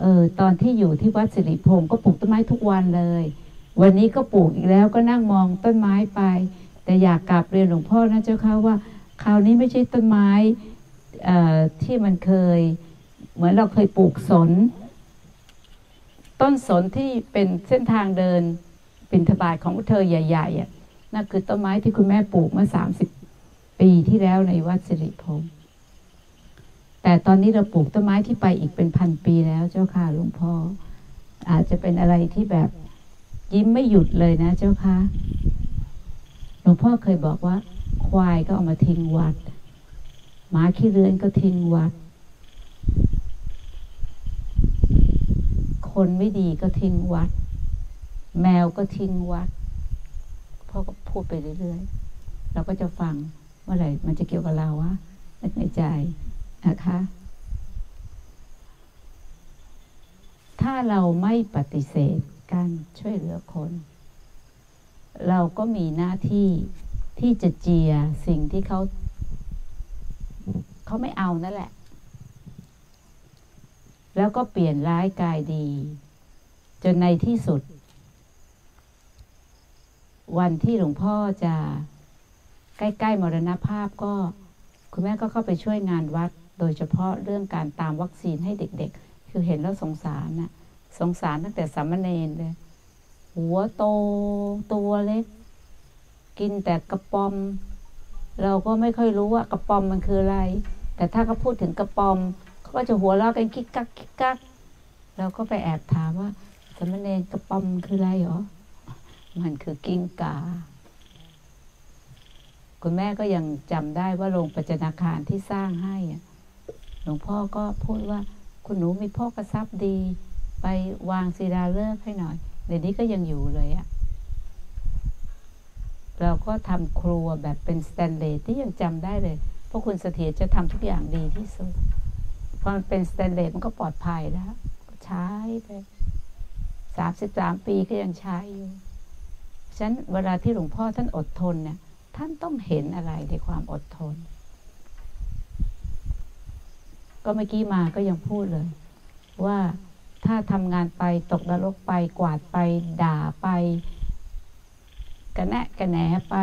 เออตอนที่อยู่ที่วัดสิริพงศ์ก็ปลูกต้นไม้ทุกวันเลยวันนี้ก็ปลูกอีกแล้วก็นั่งมองต้นไม้ไปแต่อยากกลับเรียนหลวงพ่อนะเจ้าค่ะว่าคราวนี้ไม่ใช่ต้นไม้ที่มันเคยเหมือนเราเคยปลูกสนต้นสนที่เป็นเส้นทางเดินบิณฑบาตของเธอใหญ่ๆนั่นคือต้นไม้ที่คุณแม่ปลูกเมื่อสามสิบปีที่แล้วในวัดสิริพงศ์แต่ตอนนี้เราปลูกต้นไม้ที่ไปอีกเป็นพันปีแล้วเจ้าค่ะหลวงพ่ออาจจะเป็นอะไรที่แบบยิ้มไม่หยุดเลยนะเจ้าค่ะหลวงพ่อเคยบอกว่าควายก็เอามาทิ้งวัดหมาขี้เรือนก็ทิ้งวัดคนไม่ดีก็ทิ้งวัดแมวก็ทิ้งวัดพ่อก็พูดไปเรื่อยๆเราก็จะฟังเมื่อไหร่มันจะเกี่ยวกับเราวะในใจนะคะถ้าเราไม่ปฏิเสธการช่วยเหลือคนเราก็มีหน้าที่ที่จะเจียสิ่งที่เขาเขาไม่เอานั่นแหละแล้วก็เปลี่ยนร้ายกายดีจนในที่สุดวันที่หลวงพ่อจะใกล้ๆมรณภาพก็คุณแม่ก็เข้าไปช่วยงานวัดโดยเฉพาะเรื่องการตามวัคซีนให้เด็กๆคือเห็นแล้วสงสารน่ะสงสารตั้งแต่สามเณรเลยหัวโตตัวเล็กกินแต่กระป๋อมเราก็ไม่ค่อยรู้ว่ากระป๋อมมันคืออะไรแต่ถ้าเขาพูดถึงกระป๋อมเขาก็จะหัวเราะกันกิ๊กกักกิ๊กกักเราก็ไปแอบถามว่าสามเณรกระป๋อมคืออะไรหรอมันคือกิ้งก่าคุณแม่ก็ยังจำได้ว่าโรงปัจจนาคารที่สร้างให้หลวงพ่อก็พูดว่าคุณหนูมีพ่อกระซับดีไปวางศิลาฤกษ์ให้หน่อยเดี๋ยวนี้ก็ยังอยู่เลยอะเราก็ทำครัวแบบเป็นสแตนเลสที่ยังจำได้เลยเพราะคุณเสถียรจะทำทุกอย่างดีที่สุดพอมันเป็นสแตนเลสมันก็ปลอดภัยแล้วก็ใช้ไปสามสิบสามปีก็ยังใช้อยู่ฉะนั้นเวลาที่หลวงพ่อท่านอดทนเนี่ยท่านต้องเห็นอะไรในความอดทนก็เมื่อกี้มาก็ยังพูดเลยว่าถ้าทำงานไปตกนรกไปกวาดไปด่าไปกระแนะกระแหนไป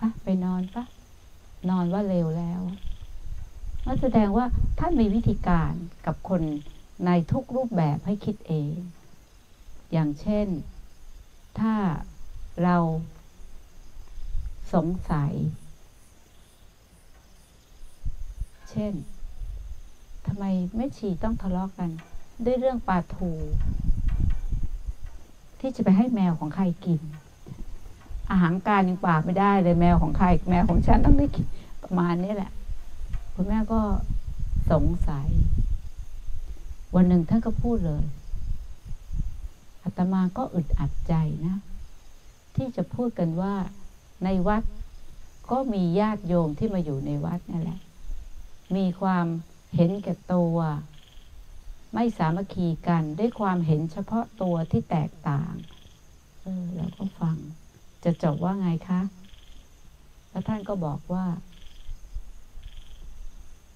ปะไปนอนปะนอนว่าเร็วแล้วนั่นแสดงว่าท่านมีวิธีการกับคนในทุกรูปแบบให้คิดเองอย่างเช่นถ้าเราสงสัยเช่นทำไมแม่ชีต้องทะเลาะ ก, กันด้วยเรื่องปลาทูที่จะไปให้แมวของใครกินอาหารการยังปากไม่ได้เลยแมวของใครแมวของฉันต้องได้กินประมาณนี้แหละคุณแม่ก็สงสัยวันหนึ่งท่านก็พูดเลยอาตมาก็อึดอัดใจนะที่จะพูดกันว่าในวัดก็มีญาติโยมที่มาอยู่ในวัดนั่นแหละมีความเห็นแก่ตัวไม่สามัคคีกันด้วยความเห็นเฉพาะตัวที่แตกต่างเออแล้วก็ฟังจะจบว่าไงคะแล้วท่านก็บอกว่า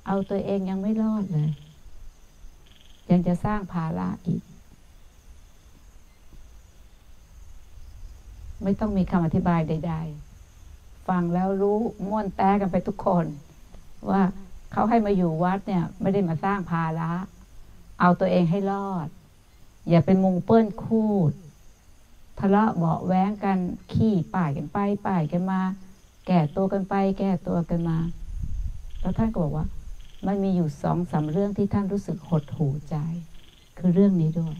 เอาตัวเองยังไม่รอดเลยยังจะสร้างภาระอีกไม่ต้องมีคำอธิบายใดๆฟังแล้วรู้ม่วนแต้กันไปทุกคนว่าเขาให้มาอยู่วัดเนี่ยไม่ได้มาสร้างภาระเอาตัวเองให้รอด อย่าเป็นมุงเปิ้ลคูดทะเลาะเบาะแว้งกันขี้ป่ายกันไปป่ายกันมาแก่ตัวกันไปแก่ตัวกันมาแล้วท่านก็บอกว่ามันมีอยู่สองสามเรื่องที่ท่านรู้สึกหดหู่ใจคือเรื่องนี้ด้วย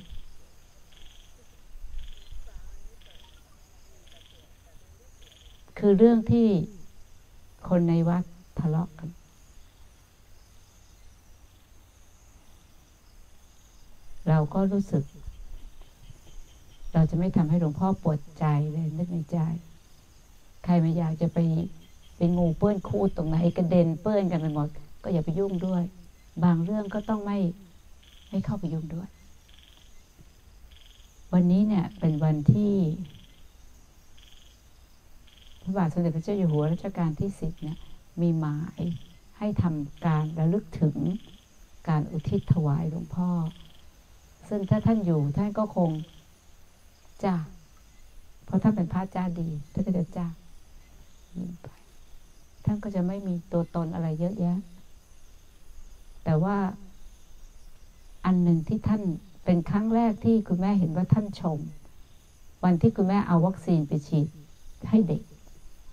คือเรื่องที่คนในวัดทะเลาะกันเราก็รู้สึกเราจะไม่ทำให้หลวงพ่อปวดใจเลยนึกในใจใครไม่อยากจะไปไปงูเปื้อนคูดตรงไหนกระเด็นเปื้อนกันไปหมดก็อย่าไปยุ่งด้วยบางเรื่องก็ต้องไม่ไม่เข้าไปยุ่งด้วยวันนี้เนี่ยเป็นวันที่พระบาทสมเด็จพระเจ้าอยู่หัวรัชกาลที่สิบเนี่ยมีหมายให้ทำการระลึกถึงการอุทิศถวายหลวงพ่อซึ่งถ้าท่านอยู่ท่านก็คงจ้าเพราะท่านเป็นพระเจ้าดีท่านก็จะจ้าท่านก็จะไม่มีตัวตนอะไรเยอะแยะแต่ว่าอันหนึ่งที่ท่านเป็นครั้งแรกที่คุณแม่เห็นว่าท่านชมวันที่คุณแม่เอาวัคซีนไปฉีดให้เด็ก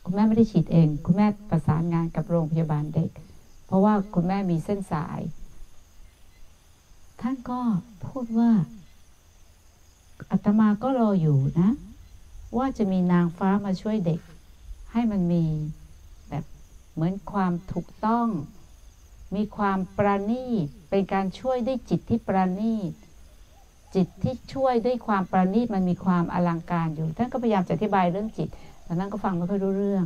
คุณแม่ไม่ได้ฉีดเองคุณแม่ประสานงานกับโรงพยาบาลเด็กเพราะว่าคุณแม่มีเส้นสายท่านก็พูดว่าอาตมาก็รออยู่นะว่าจะมีนางฟ้ามาช่วยเด็กให้มันมีแบบเหมือนความถูกต้องมีความประณีตเป็นการช่วยด้วยจิตที่ประณีตจิตที่ช่วยด้วยความประณีตมันมีความอลังการอยู่ท่านก็พยายามจะอธิบายเรื่องจิตแต่นั่นก็ฟังไม่ค่อยรู้เรื่อง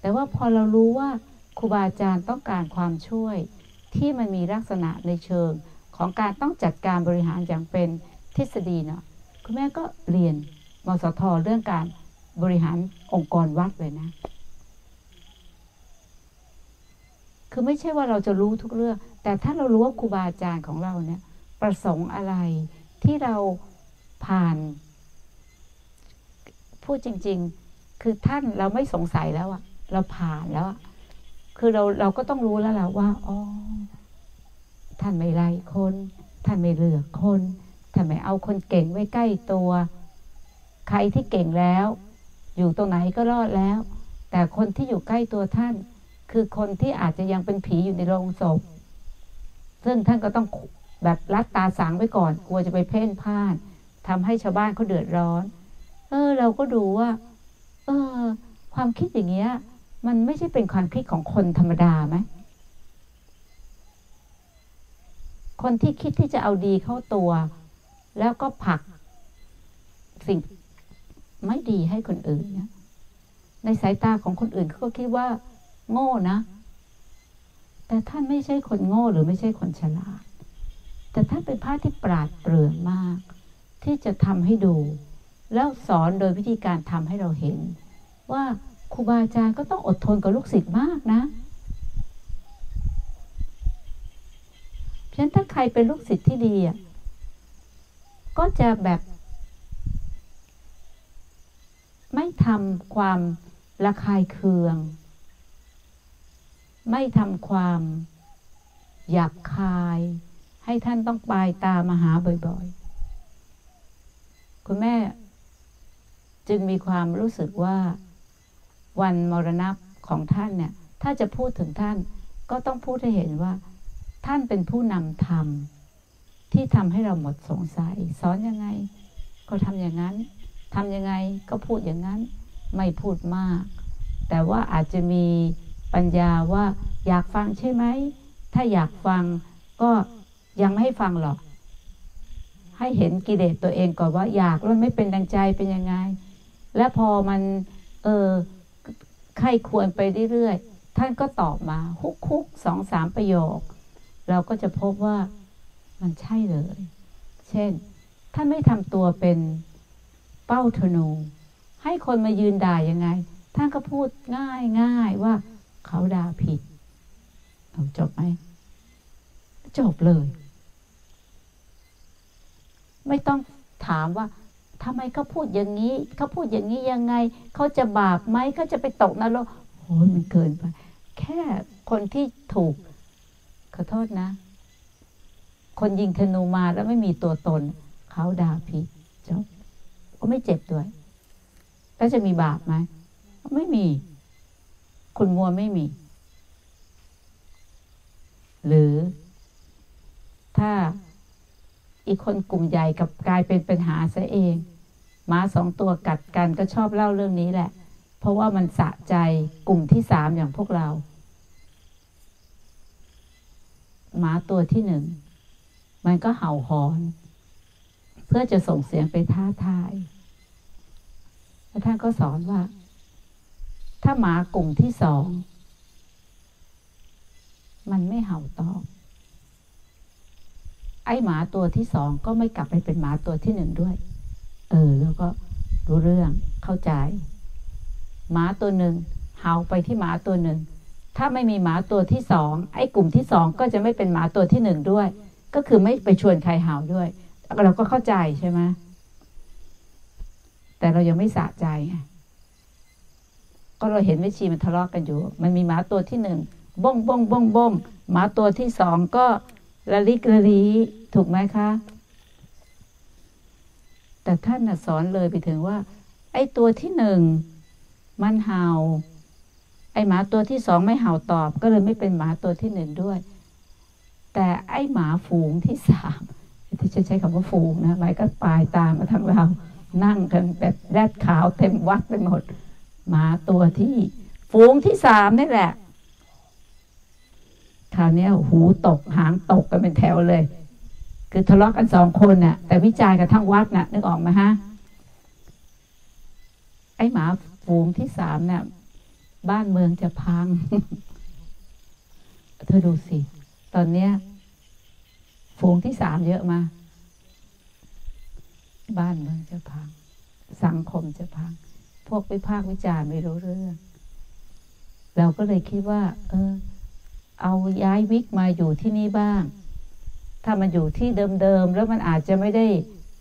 แต่ว่าพอเรารู้ว่าครูบาอาจารย์ต้องการความช่วยที่มันมีลักษณะในเชิงของการต้องจัดการบริหารอย่างเป็นทฤษฎีเนาะคุณแม่ก็เรียนมสท.เรื่องการบริหารองค์กรวัดเลยนะคือไม่ใช่ว่าเราจะรู้ทุกเรื่องแต่ถ้าเรารู้ว่าครูบาอาจารย์ของเราเนี่ยประสงค์อะไรที่เราผ่านพูดจริงๆคือท่านเราไม่สงสัยแล้วอะเราผ่านแล้วอะคือเราเราก็ต้องรู้แล้วล่ะว่าอ๋อท่านไม่ไล่คนท่านไม่เลือกคนท่านไม่เอาคนเก่งไว้ใกล้ตัวใครที่เก่งแล้วอยู่ตรงไหนก็รอดแล้วแต่คนที่อยู่ใกล้ตัวท่านคือคนที่อาจจะยังเป็นผีอยู่ในโรงศพซึ่งท่านก็ต้องแบบรัดตาสางไว้ก่อนกลัวจะไปเพ่นพ่านทำให้ชาวบ้านเขาเดือดร้อนเออเราก็ดูว่าเออความคิดอย่างเงี้ยมันไม่ใช่เป็นความคิดของคนธรรมดาไหมคนที่คิดที่จะเอาดีเข้าตัวแล้วก็ผลักสิ่งไม่ดีให้คนอื่นนะในสายตาของคนอื่นเขาก็คิดว่าโง่นะแต่ท่านไม่ใช่คนโง่หรือไม่ใช่คนฉลาดแต่ท่านเป็นพระที่ปราดเปรื่อง มากที่จะทำให้ดูแล้วสอนโดยวิธีการทำให้เราเห็นว่าครูบาอาจารย์ก็ต้องอดทนกับลูกศิษย์มากนะเพราะฉะนั้นถ้าใครเป็นลูกศิษย์ที่ดีอ่ะก็จะแบบไม่ทำความระคายเคืองไม่ทำความหยาบคายให้ท่านต้องปลายตามาหาบ่อยๆคุณแม่จึงมีความรู้สึกว่าวันมรณะของท่านเนี่ยถ้าจะพูดถึงท่านก็ต้องพูดให้เห็นว่าท่านเป็นผู้นำธรรมที่ทำให้เราหมดสงสัยสอนยังไงก็ทำอย่างนั้นทำยังไงก็พูดอย่างนั้นไม่พูดมากแต่ว่าอาจจะมีปัญญาว่าอยากฟังใช่ไหมถ้าอยากฟังก็ยังไม่ให้ฟังหรอกให้เห็นกิเลสตัวเองก่อนว่าอยากแล้วไม่เป็นดังใจเป็นยังไงและพอมันเออใครควรไปเรื่อยๆท่านก็ตอบมาฮุกฮุกสองสามประโยคเราก็จะพบว่ามันใช่เลยเช่นท่านไม่ทำตัวเป็นเป้าธนูให้คนมายืนด่ายังไงท่านก็พูดง่ายง่ายว่าเขาด่าผิดเอาจบไหมจบเลยไม่ต้องถามว่าทำไมเขาพูดอย่างนี้เขาพูดอย่างนี้ยังไงเขาจะบาปไหมเขาจะไปตกนรกโอ้ยมันเกินไปแค่คนที่ถูกขอโทษนะคนยิงธนูมาแล้วไม่มีตัวตน เขาด่าผิดจบก็ไม่เจ็บด้วยแล้วจะมีบาปไหมไม่มีคุณมัวไม่มีหรือถ้าอีกคนกลุ่มใหญ่กับกลายเป็นปัญหาซะเองม้าสองตัวกัดกันก็ชอบเล่าเรื่องนี้แหละเพราะว่ามันสะใจกลุ่มที่สามอย่างพวกเราหมาตัวที่หนึ่งมันก็เห่าหอนเพื่อจะส่งเสียงไปท้าทายแล้วท่านก็สอนว่าถ้าหมากลุ่มที่สองมันไม่เห่าตอบไอ้หมาตัวที่สองก็ไม่กลับไปเป็นหมาตัวที่หนึ่งด้วยเออแล้วก็รู้เรื่องเข้าใจหมาตัวหนึ่งเห่าไปที่หมาตัวหนึ่งถ้าไม่มีหมาตัวที่สองไอ้กลุ่มที่สองก็จะไม่เป็นหมาตัวที่หนึ่งด้วยก็คือไม่ไปชวนใครเห่าด้วยเราก็เข้าใจใช่ไหมแต่เรายังไม่สะใจก็เราเห็นแม่ชีมันทะเลาะ กันอยู่มันมีหมาตัวที่หนึ่งบ้องบ้องบ้องบ้องหมาตัวที่สองก็ละลิกละลีถูกไหมคะแต่ท่านสอนเลยไปถึงว่าไอ้ตัวที่หนึ่งมันเห่าไอ้หมาตัวที่สองไม่เห่าตอบก็เลยไม่เป็นหมาตัวที่หนึ่งด้วยแต่ไอ้หมาฝูงที่สามที่จะใช้คำว่าฝูงนะหมายก็ปลายตามมาทางเรานั่งกันแบบแรดขาวเต็มวัดไปหมดหมาตัวที่ฝูงที่สามนี่แหละคราวนี้หูตกหางตกกันเป็นแถวเลยคือทะเลาะ ก, กันสองคนน่ะแต่วิจารณ์กันทั้งวัดน่ะนึกออกไหมฮะไอ้หมาฝูงที่สามน่ะบ้านเมืองจะพัง เธอดูสิตอนเนี้ยฝูงที่สามเยอะมาบ้านเมืองจะพังสังคมจะพังพวกวิพากษ์วิจารณ์ไม่รู้เรื่องเราก็เลยคิดว่าเออเอาย้ายวิกมาอยู่ที่นี่บ้างถ้ามันอยู่ที่เดิมๆแล้วมันอาจจะไม่ได้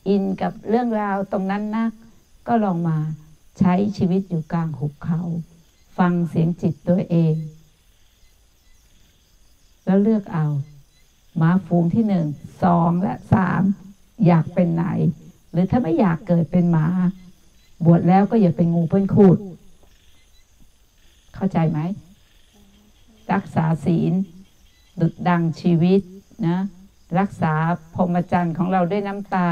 อินกับเรื่องราวตรงนั้นนักก็ลองมาใช้ชีวิตอยู่กลางหุบเขาฟังเสียงจิตตัวเองแล้วเลือกเอาหมาฝูงที่หนึ่งสองและสามอยากเป็นไหนหรือถ้าไม่อยากเกิดเป็นหมาบวชแล้วก็อย่าเป็นงูเปื้อนขูดเข้าใจไหมรักษาศีลดุจดังชีวิตนะรักษาพรหมจรรย์ของเราด้วยน้ำตา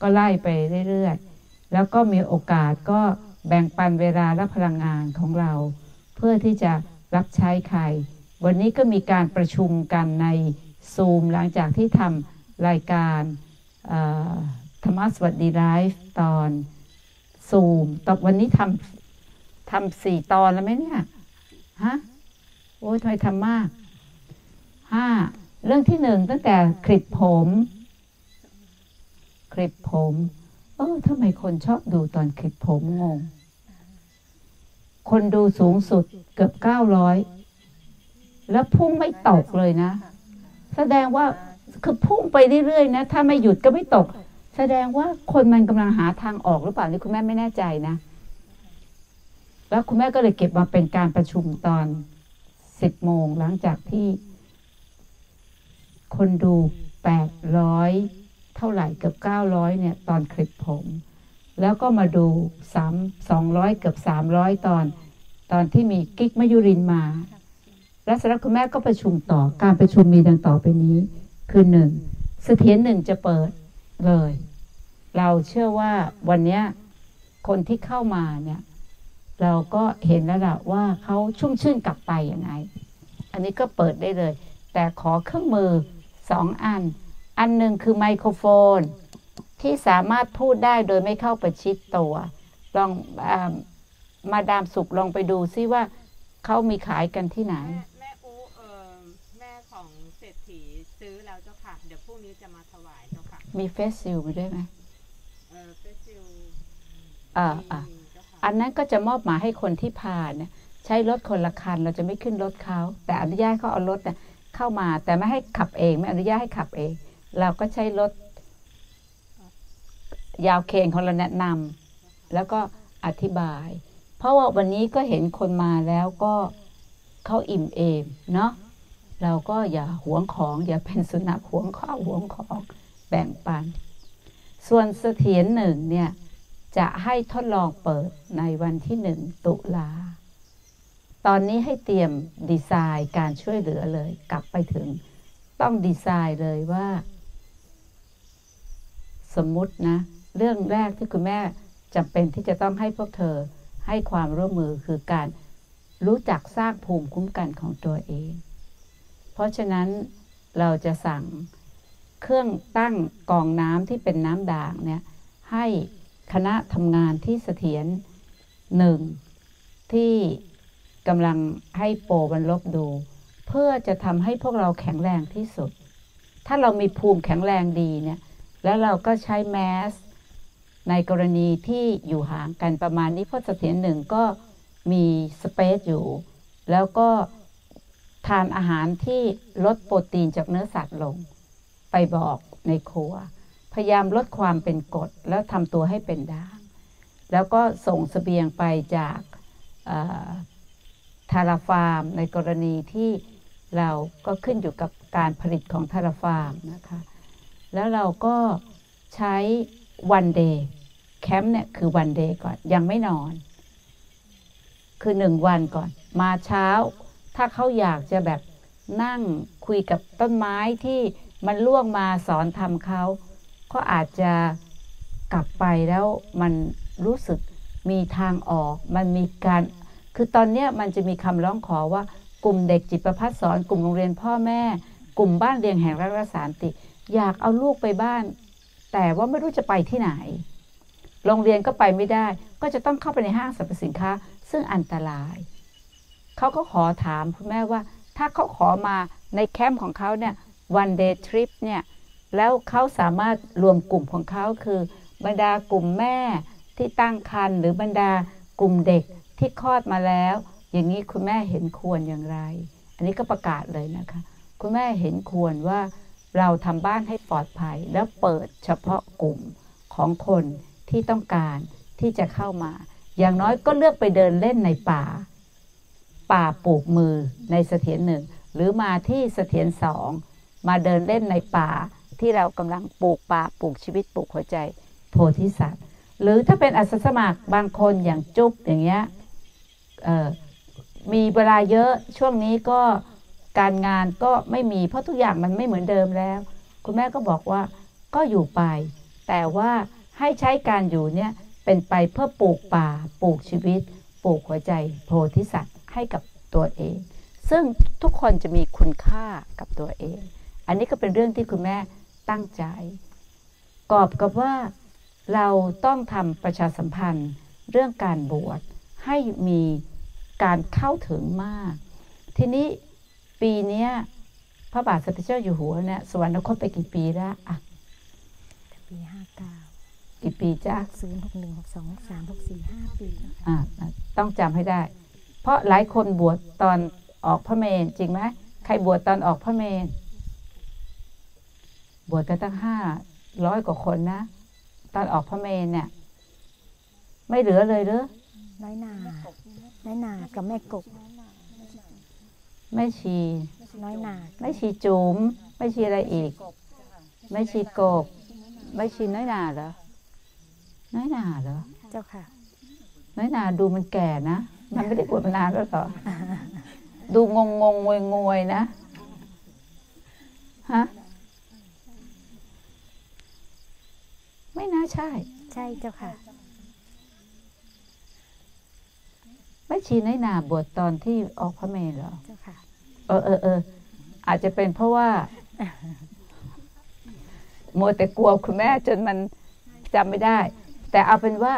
ก็ไล่ไปเรื่อยๆแล้วก็มีโอกาสก็แบ่งปันเวลาและพลังงานของเราเพื่อที่จะรับใช้ใครวันนี้ก็มีการประชุมกันในซูมหลังจากที่ทำรายการธรรมะสวัสดีไลฟ์ตอนซูมตอนวันนี้ทำทำสี่ตอนแล้วไหมเนี่ยฮะโอ้ยทำไมทำมากห้าเรื่องที่หนึ่งตั้งแต่คลิปผมคลิปผมเออทำไมคนชอบดูตอนคลิปผมงงคนดูสูงสุดเกือบเก้าร้อยแล้วพุ่งไม่ตกเลยนะแสดงว่าคือพุ่งไปเรื่อยๆนะถ้าไม่หยุดก็ไม่ตกแสดงว่าคนมันกำลังหาทางออกหรือเปล่านี่คุณแม่ไม่แน่ใจนะแล้วคุณแม่ก็เลยเก็บมาเป็นการประชุมตอนสิบโมงหลังจากที่คนดูแปดร้อยเท่าไหร่เกือบเก้าร้อยเนี่ยตอนคลิปผมแล้วก็มาดูสามสองร้อยเกือบสามร้อยตอนตอนที่มีกิ๊กมยุรินมาและสำหรับคุณแม่ก็ประชุมต่อการประชุมมีดังต่อไปนี้คือหนึ่งเสถียรหนึ่งจะเปิดเลยเราเชื่อว่าวันนี้คนที่เข้ามาเนี่ยเราก็เห็นแล้วล่ะว่าเขาชุ่มชื่นกลับไปยังไงอันนี้ก็เปิดได้เลยแต่ขอเครื่องมือสองอันอันหนึ่งคือไมโครโฟนที่สามารถพูดได้โดยไม่เข้าประชิดตัวลองอมาดามสุขลองไปดูซิว่าเขามีขายกันที่ไหนแม่อูเออแม่ของเศรษฐีซื้อแล้วเจ้าค่ะเดี๋ยวพรุ่งนี้จะมาถวายเจ้าค่ะมีเฟสซิลมาด้วยไหมเออเฟสซิลเอออ่ะอันนั้นก็จะมอบหมายให้คนที่ผ่านเนี่ยใช้รถคนละคันเราจะไม่ขึ้นรถเขาแต่อนุญาตเขาเอารถเนี่ยเข้ามาแต่ไม่ให้ขับเองไม่อนุญาตให้ขับเองเราก็ใช้รถยาวเคนของเราแนะนำแล้วก็อธิบายเพราะว่าวันนี้ก็เห็นคนมาแล้วก็เขาอิ่มเอมเนาะเราก็อย่าหวงของอย่าเป็นสุนัขหวงข้าวหวงของแบ่งปัน ส่วนเสถียรหนึ่งเนี่ยจะให้ทดลองเปิดในวันที่หนึ่งตุลาตอนนี้ให้เตรียมดีไซน์การช่วยเหลือเลยกลับไปถึงต้องดีไซน์เลยว่าสมมุตินะเรื่องแรกที่คุณแม่จำเป็นที่จะต้องให้พวกเธอให้ความร่วมมือคือการรู้จักสร้างภูมิคุ้มกันของตัวเองเพราะฉะนั้นเราจะสั่งเครื่องตั้งกองน้ำที่เป็นน้ำด่างเนี่ยให้คณะทำงานที่เสถียรหนึ่งที่กำลังให้โปรบรรลบดูเพื่อจะทำให้พวกเราแข็งแรงที่สุดถ้าเรามีภูมิแข็งแรงดีเนี่ยแล้วเราก็ใช้แมสในกรณีที่อยู่ห่างกันประมาณนี้เพราะเสถียรหนึ่งก็มีสเปซอยู่แล้วก็ทานอาหารที่ลดโปรตีนจากเนื้อสัตว์ลงไปบอกในครัวพยายามลดความเป็นกรดแล้วทำตัวให้เป็นด่างแล้วก็ส่งเสบียงไปจากทาราฟาร์มในกรณีที่เราก็ขึ้นอยู่กับการผลิตของทาราฟาร์มนะคะแล้วเราก็ใช้วันเดย์แคมป์เนี่ยคือวันเดย์ก่อนยังไม่นอนคือหนึ่งวันก่อนมาเช้าถ้าเขาอยากจะแบบนั่งคุยกับต้นไม้ที่มันล่วงมาสอนทำเขาก็อาจจะกลับไปแล้วมันรู้สึกมีทางออกมันมีการคือตอนเนี้ยมันจะมีคำร้องขอว่ากลุ่มเด็กจิตประภัสสรกลุ่มโรงเรียนพ่อแม่กลุ่มบ้านเรียงแห่งรักและสันติอยากเอาลูกไปบ้านแต่ว่าไม่รู้จะไปที่ไหนโรงเรียนก็ไปไม่ได้ก็จะต้องเข้าไปในห้างสรรพสินค้าซึ่งอันตรายเขาก็ขอถามคุณแม่ว่าถ้าเขาขอมาในแคมป์ของเขาเนี่ย one day trip เนี่ยแล้วเขาสามารถรวมกลุ่มของเขาคือบรรดากลุ่มแม่ที่ตั้งครรภ์หรือบรรดากลุ่มเด็กที่คลอดมาแล้วอย่างนี้คุณแม่เห็นควรอย่างไรอันนี้ก็ประกาศเลยนะคะคุณแม่เห็นควรว่าเราทำบ้านให้ปลอดภัยแล้วเปิดเฉพาะกลุ่มของคนที่ต้องการที่จะเข้ามาอย่างน้อยก็เลือกไปเดินเล่นในป่าป่าปลูกมือในเสถียรหนึ่งหรือมาที่เสถียรสองมาเดินเล่นในป่าที่เรากำลังปลูกป่าปลูกชีวิตปลูกหัวใจโพธิสัตว์หรือถ้าเป็นอาสาสมัครบางคนอย่างจุ๊บอย่างเงี้ยมีเวลาเยอะช่วงนี้ก็การงานก็ไม่มีเพราะทุกอย่างมันไม่เหมือนเดิมแล้วคุณแม่ก็บอกว่าก็อยู่ไปแต่ว่าให้ใช้การอยู่เนี่ยเป็นไปเพื่อปลูกป่าปลูกชีวิตปลูกหัวใจโพธิสัตว์ให้กับตัวเองซึ่งทุกคนจะมีคุณค่ากับตัวเองอันนี้ก็เป็นเรื่องที่คุณแม่ตั้งใจกอบกับว่าเราต้องทำประชาสัมพันธ์เรื่องการบวชให้มีการเข้าถึงมากทีนี้ปีนี้พระบาทสมเด็จเจ้าอยู่หัวเนี่ยสวรรคตไปกี่ปีแล้วอ่ะปีห้าเก้ากี่ปีจ้ะศูนย์หกหนึ่งหกสองสามหกสี่ห้าปีอ่าต้องจำให้ได้เพราะหลายคนบวชตอนออกพระเมรุจริงไหมใครบวชตอนออกพระเมรุบวชกันตั้งห้าร้อยกว่าคนนะตอนออกพระเมรุเนี่ยไม่เหลือเลยหรือน้อยนาน้อยนากับแม่กบไม่ชีน้อยนาไม่ชีจุ๋มไม่ชีอะไรอีกไม่ชีกบไม่ชีน้อยนาเหรอน้อยนาเหรอเจ้าค่ะน้อยนาดูมันแก่นะมันไม่ได้บวชมานานแล้วเหรอดูงงงงวยงวยนะฮะไม่น่าใช่ใช่เจ้าค่ะไม่ชีน้อยนาบวชตอนที่ออกพระเมรุเหรอเจ้าค่ะเออเออเอออาจจะเป็นเพราะว่าโมแต่กลัวคุณแม่จนมันจำไม่ได้แต่เอาเป็นว่า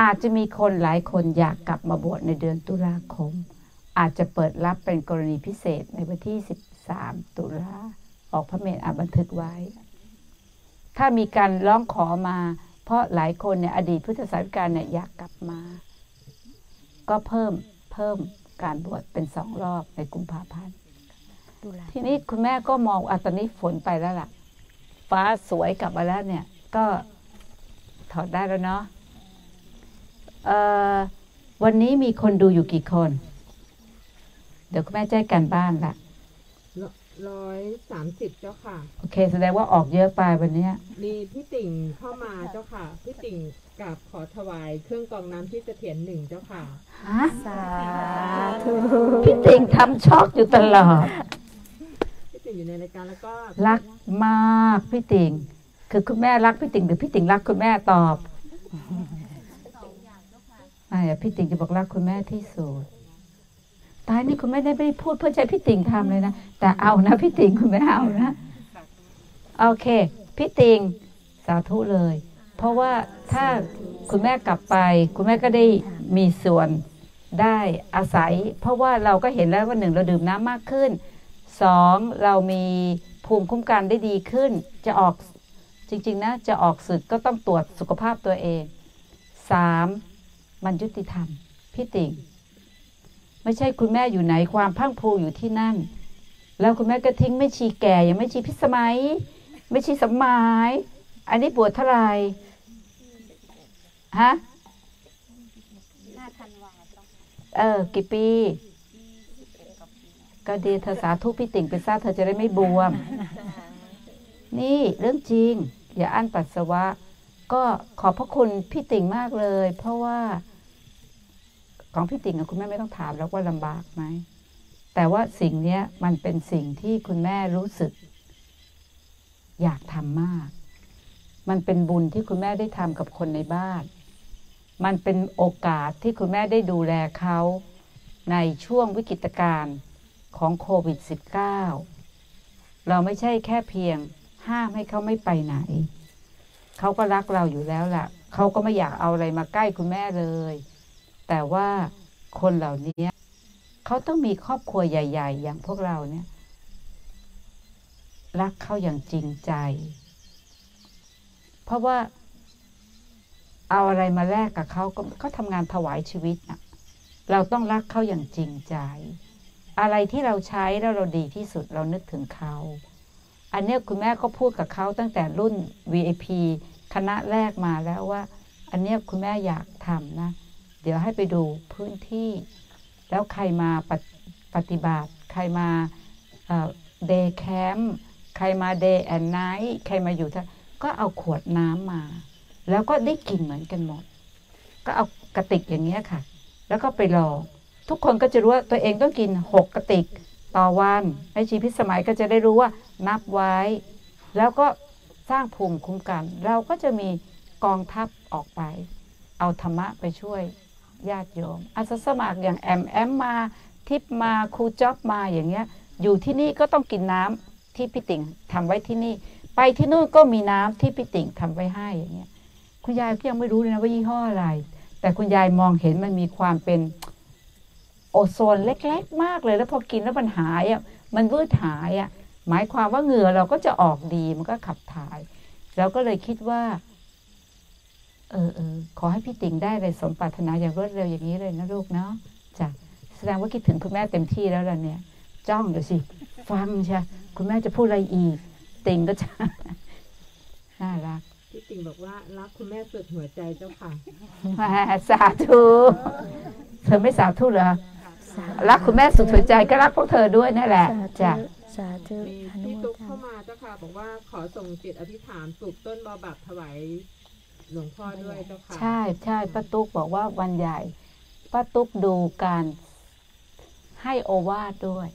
อาจจะมีคนหลายคนอยากกลับมาบวชในเดือนตุลาคมอาจจะเปิดรับเป็นกรณีพิเศษในวันที่สิบสามตุลาออกพระเมรุอาบันทึกไว้ถ้ามีการร้องขอมาเพราะหลายคนเนี่ยอดีตพุทธศาสนิกเนี่ยอยากกลับมาก็เพิ่มเพิ่มการบวชเป็นสองรอบในกุมภาพันธ์ทีนี้คุณแม่ก็มองอ่ะตอนนี้ฝนไปแล้วล่ะฟ้าสวยกลับมาแล้วเนี่ยก็ถอดได้แล้วเนาะวันนี้มีคนดูอยู่กี่คนเดี๋ยวคุณแม่แจ้งกันบ้านละ ร้อยสามสิบเจ้าค่ะโอเคแสดงว่าออกเยอะไปวันนี้มีพี่ติ่งเข้ามาเจ้าค่ะพี่ติ่งกราบขอถวายเครื่องกรองน้ำที่เสถียรหนึ่งเจ้าค่ะสาธุพี่ติ่งทำช็อกอยู่ตลอดพี่ติ่งอยู่ในรายการแล้วก็รักมากพี่ติ่งคือคุณแม่รักพี่ติ่งหรือพี่ติ่งรักคุณแม่ตอบอ่าพี่ติ่งจะบอกรักคุณแม่ที่สุดตายนี่คุณแม่ได้ไม่พูดเพื่อใจพี่ติ่งทำเลยนะแต่เอานะพี่ติ่งคุณแม่เอานะโอเคพี่ติ่งสาธุเลยเพราะว่าถ้าคุณแม่กลับไปคุณแม่ก็ได้มีส่วนได้อาศัยเพราะว่าเราก็เห็นแล้วว่าหนึ่งเราดื่มน้ำมากขึ้นสองเรามีภูมิคุ้มกันได้ดีขึ้นจะออกจริงๆนะจะออกศึกก็ต้องตรวจสุขภาพตัวเองสามมันยุติธรรมพี่ติ่งไม่ใช่คุณแม่อยู่ไหนความพังพูอยู่ที่นั่นแล้วคุณแม่ก็ทิ้งไม่ชีแก่ยังไม่ชีพิสมัยไม่ชีสมัยอันนี้บวชเท่าไหร่ฮะเออกี่ปีก็ดีเธอสาธุพี่ติ่งไปซะเธอจะได้ไม่บวมนี่เรื่องจริงอย่าอั้นปัสสาวะก็ขอบพระคุณพี่ติ่งมากเลยเพราะว่าของพี่ติ่งกับคุณแม่ไม่ต้องถามแล้วว่าลำบากไหมแต่ว่าสิ่งนี้มันเป็นสิ่งที่คุณแม่รู้สึกอยากทำมากมันเป็นบุญที่คุณแม่ได้ทำกับคนในบ้านมันเป็นโอกาสที่คุณแม่ได้ดูแลเขาในช่วงวิกฤตการณ์ของโควิด สิบเก้า เราไม่ใช่แค่เพียงห้ามให้เขาไม่ไปไหนเขาก็รักเราอยู่แล้วล่ะเขาก็ไม่อยากเอาอะไรมาใกล้คุณแม่เลยแต่ว่าคนเหล่านี้เขาต้องมีครอบครัวใหญ่ๆอย่างพวกเราเนี่ยรักเขาอย่างจริงใจเพราะว่าเอาอะไรมาแลกกับเขาก็เขาทำงานถวายชีวิตนะเราต้องรักเขาอย่างจริงใจอะไรที่เราใช้แล้วเราดีที่สุดเรานึกถึงเขาอันนี้คุณแม่ก็พูดกับเขาตั้งแต่รุ่น วี ไอ พี คณะแรกมาแล้วว่าอันนี้คุณแม่อยากทำนะเดี๋ยวให้ไปดูพื้นที่แล้วใครมาปฏิบัติใครมาเดย์แคมป์ใครมาเดย์แอนด์ไนท์ใครมาอยู่ก็เอาขวดน้ำมาแล้วก็ได้กินเหมือนกันหมดก็เอากระติกอย่างเงี้ยค่ะแล้วก็ไปลองทุกคนก็จะรู้ว่าตัวเองต้องกินหกกระติกต่อวันในชีพิสมัยก็จะได้รู้ว่านับไว้แล้วก็สร้างภูมิคุ้มกันเราก็จะมีกองทัพออกไปเอาธรรมะไปช่วยญาติโยมอาสาสมัครอย่างแอมแอมมาทิพมาครูจ๊อบมาอย่างเงี้ยอยู่ที่นี่ก็ต้องกินน้ำที่พี่ติ่งทำไว้ที่นี่ไปที่นู่นก็มีน้ำที่พี่ติ่งทำไว้ให้อย่างเงี้ยคุณยายก็ยังไม่รู้เลยนะว่ายี่ห้ออะไรแต่คุณยายมองเห็นมันมีความเป็นโอโซนเล็กๆมากเลยแล้วพอกินแล้วมันหายอ่ะมันวืดหายอ่ะหมายความว่าเหงื่อเราก็จะออกดีมันก็ขับถ่ายเราก็เลยคิดว่าเออเออขอให้พี่ติ่งได้อะไรสมปรารถนาอย่างรวดเร็วอย่างนี้เลยนะลูกเนาะจ้ะแสดงว่าคิดถึงคุณแม่เต็มที่แล้วล่ะเนี่ยจ้องเดี๋ยวสิฟังใช่คุณแม่จะพูดอะไรอีกติ่งก็จะน่ารักพี่ติ่งบอกว่ารักคุณแม่สุดหัวใจเจ้าค่ะสาธุเธอไม่สาธุเหรอรักคุณแม่สุดหัวใจก็รักพวกเธอด้วยนั่นแหละจ้ะมีพี่ตุ๊กเข้ามาเจ้าค่ะบอกว่าขอส่งจิตอธิษฐานปลูกต้นบอบักถวายหลวงพ่อด้วยเจ้าค่ะใช่ใช่ป้าตุ๊กบอกว่าวันใหญ่ป้าตุ๊กดูการให้โอวาทด้วย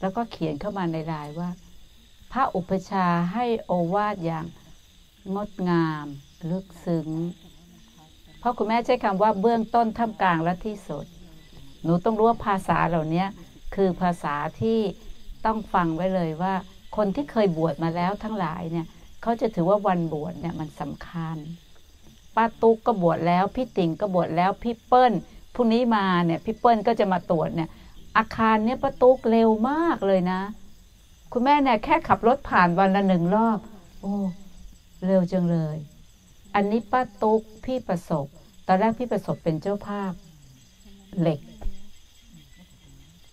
แล้วก็เขียนเข้ามาในไลน์ว่าพระอุปชาให้โอวาทอย่างงดงามลึกซึ้งเพราะคุณแม่ใช้คำว่าเบื้องต้นท่ามกลางและที่สุดหนูต้องรู้ว่าภาษาเหล่านี้คือภาษาที่ต้องฟังไว้เลยว่าคนที่เคยบวชมาแล้วทั้งหลายเนี่ยเขาจะถือว่าวันบวชเนี่ยมันสำคัญป้าตุ๊กก็บวชแล้วพี่ติ่งก็บวชแล้วพี่เปิ้ลพรุ่งนี้มาเนี่ยพี่เปิ้ลก็จะมาตรวจเนี่ยอาคารเนี่ยป้าตุ๊กเร็วมากเลยนะคุณแม่เนี่ยแค่ขับรถผ่านวันละหนึ่งรอบโอ้เร็วจังเลยอันนี้ป้าตุ๊กพี่ประสบตอนแรกพี่ประสบเป็นเจ้าภาพเหล็ก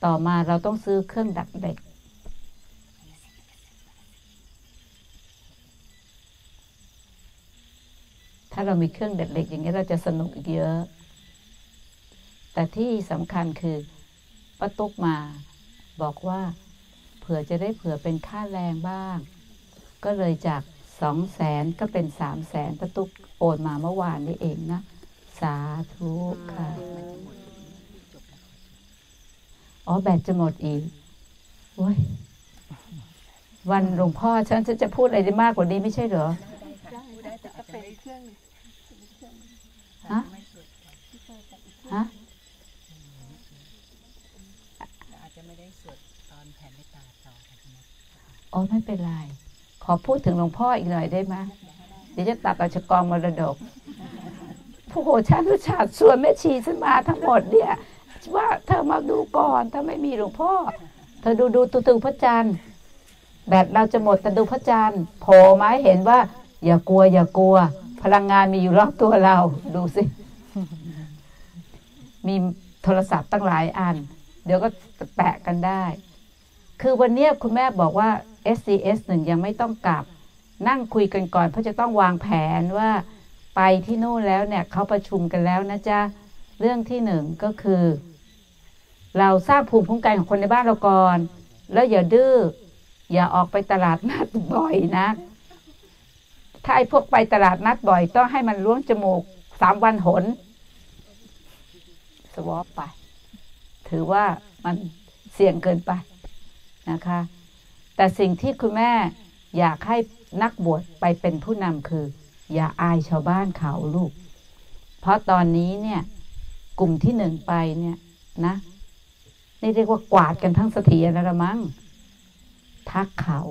ต่อมาเราต้องซื้อเครื่องดักเหล็กถ้าเรามีเครื่องดักเหล็กอย่างนี้เราจะสนุกอีกเยอะแต่ที่สำคัญคือป้าตุ๊กมาบอกว่า ผื่อจะได้เผื่อเป็นค่าแรงบ้างก็เลยจากสองแสนก็เป็นสามแสนประตุกโอนมาเมื่อวานนี้เองนะสาธุค่ะอ๋อแบตจะหมดอีกโอ้ยวันหลวงพ่อฉันจะพูดอะไรได้มากกว่านี้ไม่ใช่เหรอได้แต่ก็เป็นเครื่องฮะฮะอาจจะไม่ได้สวดตอนแผ่เมตตาต่อกันนะอ๋อไม่เป็นไรขอพูดถึงหลวงพ่ออีกหน่อยได้ไหมเดี๋ยวจะตัดเอาชะกองมรดกผู้โหฉันรู้จักส่วนแม่ชีฉันมาทั้งหมดเนี่ยว่าเธอมาดูก่อนถ้าไม่มีหลวงพ่อเธอดูดูตูตูพระจันทร์แบตเราจะหมดแต่ดูพระจันทร์โผล่มาให้เห็นว่าอย่ากลัวอย่ากลัวพลังงานมีอยู่รอบตัวเราดูสิมีโทรศัพท์ตั้งหลายอันเดี๋ยวก็แปะกันได้คือวันนี้คุณแม่บอกว่า เอส ซี เอส หนึ่ง ยังไม่ต้องกลับนั่งคุยกันก่อนเพราะจะต้องวางแผนว่าไปที่นู่นแล้วเนี่ยเขาประชุมกันแล้วนะจ๊ะเรื่องที่หนึ่งก็คือเราสร้างภูมิคุ้มกันของคนในบ้านเราก่อนแล้วอย่าดื้ออย่าออกไปตลาดนัดบ่อยนะถ้าไอ้พวกไปตลาดนัดบ่อยต้องให้มันล้วงจมูกสามวันหนสวอปไปถือว่ามันเสี่ยงเกินไปนะคะแต่สิ่งที่คุณแม่อยากให้นักบวชไปเป็นผู้นำคืออย่าอายชาวบ้านเขาลูกเพราะตอนนี้เนี่ยกลุ่มที่หนึ่งไปเนี่ยนะนี่เรียกว่ากวาดกันทั้งเสถียรละมั้งทักเขา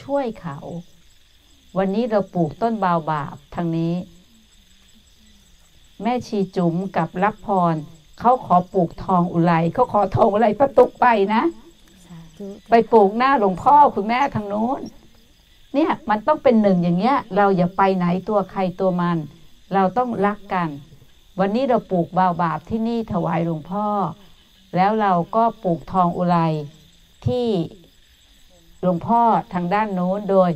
ช่วยเขาวันนี้เราปลูกต้นบาวบาบทางนี้แม่ชีจุ๋มกับรับพรเขาขอปลูกทองอุไรเขาขอทองอุไรประตุกไปนะไปปลูกหน้าหลวงพ่อคุณแม่ทางนู้นเนี่ยมันต้องเป็นหนึ่งอย่างเงี้ยเราอย่าไปไหนตัวใครตัวมันเราต้องรักกันวันนี้เราปลูกบาวบาบที่นี่ถวายหลวงพ่อแล้วเราก็ปลูกทองอุไรที่หลวงพ่อทางด้านโน้นโดย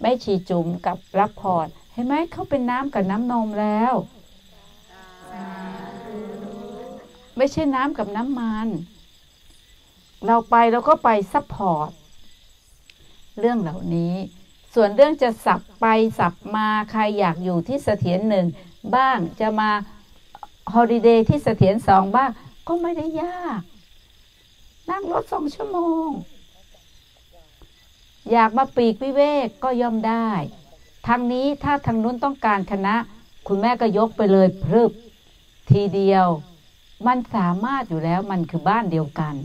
แม่ชีจุ๋มกับรับพรเห็นไหมเขาเป็นน้ำกับน้ำนมแล้วไม่ใช่น้ำกับน้ำมันเราไปเราก็ไปซัพพอร์ตเรื่องเหล่านี้ส่วนเรื่องจะสับไปสับมาใครอยากอยู่ที่เสถียรหนึ่งบ้างจะมาฮอลิเดย์ที่เสถียรสองบ้างก็ไม่ได้ยากนั่งรถสองชั่วโมงอยากมาปีกวิเวกก็ย่อมได้ทางนี้ถ้าทางนู้นต้องการคณะคุณแม่ก็ยกไปเลยพรึบทีเดียวมันสามารถอยู่แล้วมันคือบ้านเดียวกัน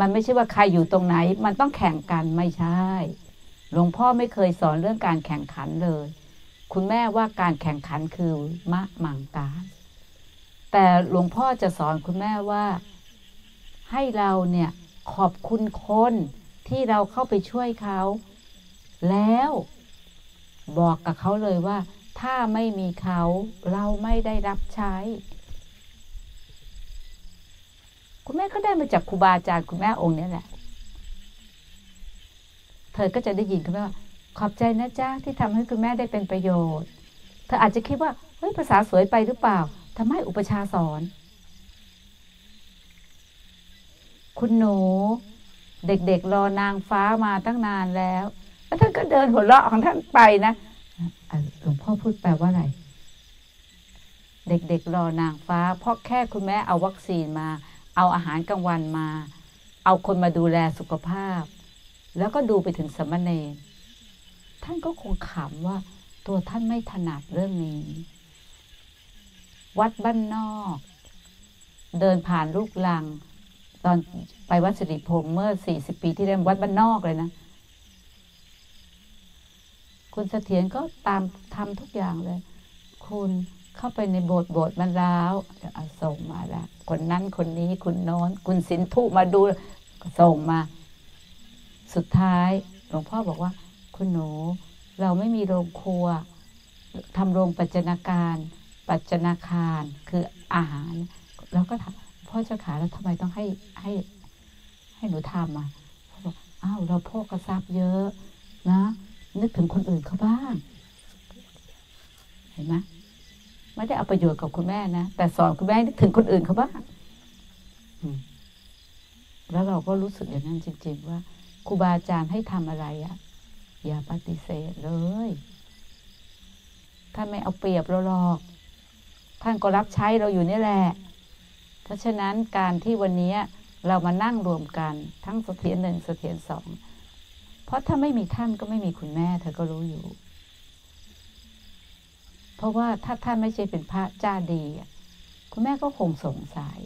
มันไม่ใช่ว่าใครอยู่ตรงไหนมันต้องแข่งกันไม่ใช่หลวงพ่อไม่เคยสอนเรื่องการแข่งขันเลยคุณแม่ว่าการแข่งขันคือมะมังการแต่หลวงพ่อจะสอนคุณแม่ว่าให้เราเนี่ยขอบคุณคนที่เราเข้าไปช่วยเขาแล้วบอกกับเขาเลยว่าถ้าไม่มีเขาเราไม่ได้รับใช้คุณแม่ก็ได้มาจากครูบาอาจารย์คุณแม่องค์นี้แหละเธอก็จะได้ยินคุณแม่ว่าขอบใจนะจ๊ะที่ทำให้คุณแม่ได้เป็นประโยชน์เธออาจจะคิดว่าเฮ้ยภาษาสวยไปหรือเปล่าทำไมอุปชาสอนคุณหนูเด็กๆรอนางฟ้ามาตั้งนานแล้วแล้วท่านก็เดินหัวเราะของท่านไปนะหลวงพ่อพูดแปลว่าอะไรเด็กๆรอนางฟ้าเพราะแค่คุณแม่เอาวัคซีนมาเอาอาหารกลางวันมาเอาคนมาดูแลสุขภาพแล้วก็ดูไปถึงสมณเณรท่านก็คงขำว่าตัวท่านไม่ถนัดเรื่องนี้วัดบ้านนอกเดินผ่านลูกลังตอนไปวัดสิริพงษ์เมื่อสี่สิบปีที่แล้ววัดบ้านนอกเลยนะคุณเสถียรก็ตามทำทุกอย่างเลยคุณเข้าไปในโบสถ์โบสถ์มันร้าวส่งมาแล้วคนนั้นคนนี้คุณโน้นคุณสินธุมาดูส่งมาสุดท้ายหลวงพ่อบอกว่าคุณหนูเราไม่มีโรงครัวทำโรงปัจจนาการปัจจนาคารคืออาหารเราก็ถามพ่อเจ้าขาแล้วทำไมต้องให้ให้ให้หนูทำอ่ะเขาบอกอ้าวเราโภคทรัพย์เยอะนะนึกถึงคนอื่นเขาบ้างเห็นไหมไม่ได้เอาประโยชน์กับคุณแม่นะแต่สอนคุณแม่นึกถึงคนอื่นเขาบ้างแล้วเราก็รู้สึกอย่างนั้นจริงๆว่า ครูบาอาจารย์ให้ทำอะไรอะอย่าปฏิเสธเลยท่านไม่เอาเปรียบเราหรอกท่านก็รับใช้เราอยู่นี่แหละเพราะฉะนั้นการที่วันนี้เรามานั่งรวมกันทั้งเสถียรหนึ่งเสถียรสองเพราะถ้าไม่มีท่านก็ไม่มีคุณแม่เธอก็รู้อยู่เพราะว่าถ้าท่านไม่ใช่เป็นพระเจ้าดีคุณแม่ก็คงสงสัย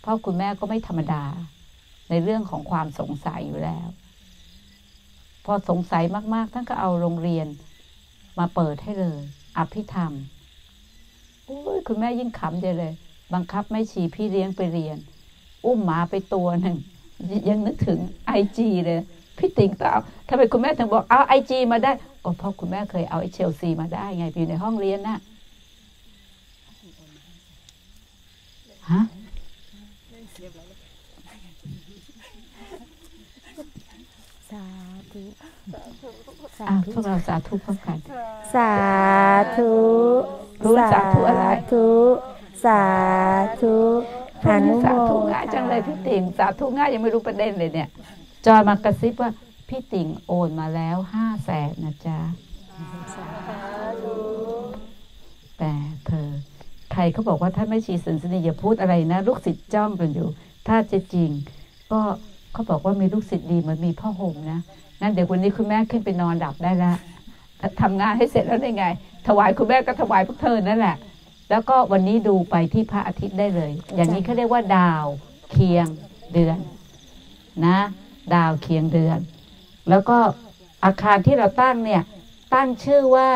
เพราะคุณแม่ก็ไม่ธรรมดาในเรื่องของความสงสัยอยู่แล้วพอสงสัยมากๆท่านก็เอาโรงเรียนมาเปิดให้เลยอภิธรรมโอ้ยคุณแม่ยิ่งขำใจเลยบังคับแม่ชีพี่เลี้ยงไปเรียนอุ้มหมาไปตัวหนึ่งยังนึกถึงไอจีเลยพี่ติ๋งก็เอาทำไมคุณแม่ถึงบอกเอาไอจีมาได้ก็เพราะคุณแม่เคยเอาไอเชลซีมาได้ไงอยู่ในห้องเรียนน่ะฮะสาธุอ้าวพวกเราสาธุพร้อมกันสาธุรู้สาธุอะไรสาธุสาธุหันสาธุง่ายจังเลยพี่ติ๋งสาธุง่ายยังไม่รู้ประเด็นเลยเนี่ยจอยมากระซิบว่าพี่ติ๋งโอนมาแล้วห้าแสนนะจ๊ะแต่เธอใครเขาบอกว่าถ้าไม่ชี้สันสนิยพูดอะไรนะลูกศิษย์จ้องกันอยู่ถ้าจะจริงก็เขาบอกว่ามีลูกศิษย์ดีมันมีพ่อห่มนะนั่นเดี๋ยววันนี้คุณแม่ขึ้นไปนอนดับได้ละทำงานให้เสร็จแล้วได้ไงถวายคุณแม่ก็ถวายพวกเธอนั่นแหละแล้วก็วันนี้ดูไปที่พระอาทิตย์ได้เลยอย่างนี้เขาเรียกว่าดาวเคียงเดือนนะดาวเคียงเดือนแล้วก็อาคารที่เราตั้งเนี่ยตั้งชื่อว่า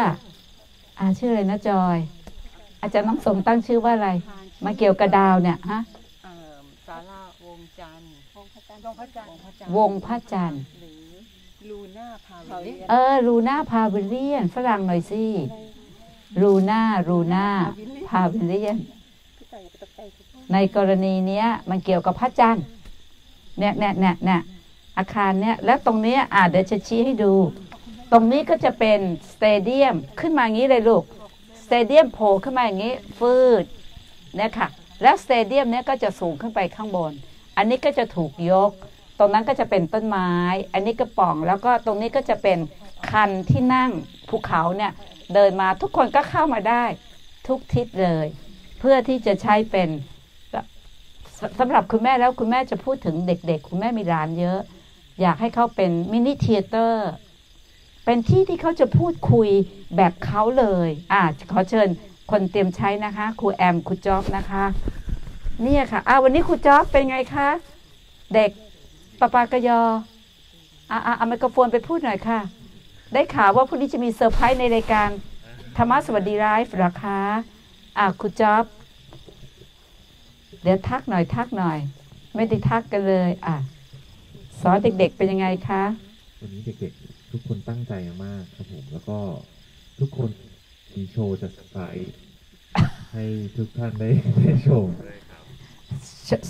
อาชื่ออะไรนะจอยอาจารย์น้องสมตั้งชื่อว่าอะไรมาเกี่ยวกับดาวเนี่ยฮะศาลาวงจันทร์วงพระจันทร์วงพระจันทร์หรือลูน่าพาวิเลียนเออลูน่าพาวิเลียนฝรั่งหน่อยสิลูน่าลูน่าพาวิเลียนในกรณีเนี้ยมันเกี่ยวกับพระจันทร์เนี่ยเนี่ยเนี่ยเนี่ยอาคารเนี่ยแล้วตรงนี้อ่ะเดี๋ยวจะชี้ให้ดูตรงนี้ก็จะเป็นสเตเดียมขึ้นมาอย่างนี้เลยลูกสเตเดียมโผล่ขึ้นมาอย่างนี้ฟืดเนี่ยค่ะแล้วสเตเดียมเนี่ยก็จะสูงขึ้นไปข้างบนอันนี้ก็จะถูกยกตรงนั้นก็จะเป็นต้นไม้อันนี้กระป๋องแล้วก็ตรงนี้ก็จะเป็นคันที่นั่งภูเขาเนี่ยเดินมาทุกคนก็เข้ามาได้ทุกทิศเลยเพื่อที่จะใช้เป็นสำหรับคุณแม่แล้วคุณแม่จะพูดถึงเด็กๆคุณแม่มีร้านเยอะอยากให้เขาเป็นมินิเธียเตอร์เป็นที่ที่เขาจะพูดคุยแบบเขาเลยอ่าขอเชิญคนเตรียมใช้นะคะครูแอมครูจ๊อบนะคะเนี่ยค่ะอ่าวันนี้ครูจ๊อบเป็นไงคะเด็กปะปากยออ่าอ่าเอาไมโครโฟนไปพูดหน่อยค่ะได้ข่าวว่าพรุ่งนี้จะมีเซอร์ไพรส์ในรายการธรรมะสวัสดีไลฟ์เหรอคะอ่าครูจ๊อบเดี๋ยวทักหน่อยทักหน่อยไม่ได้ทักกันเลยอ่ะสอนเด็กๆเป็นยังไงคะวันนี้เด็กๆทุกคนตั้งใจมากครับผมแล้วก็ทุกคนมีโชว์จะสายให้ทุกท่านได้ชม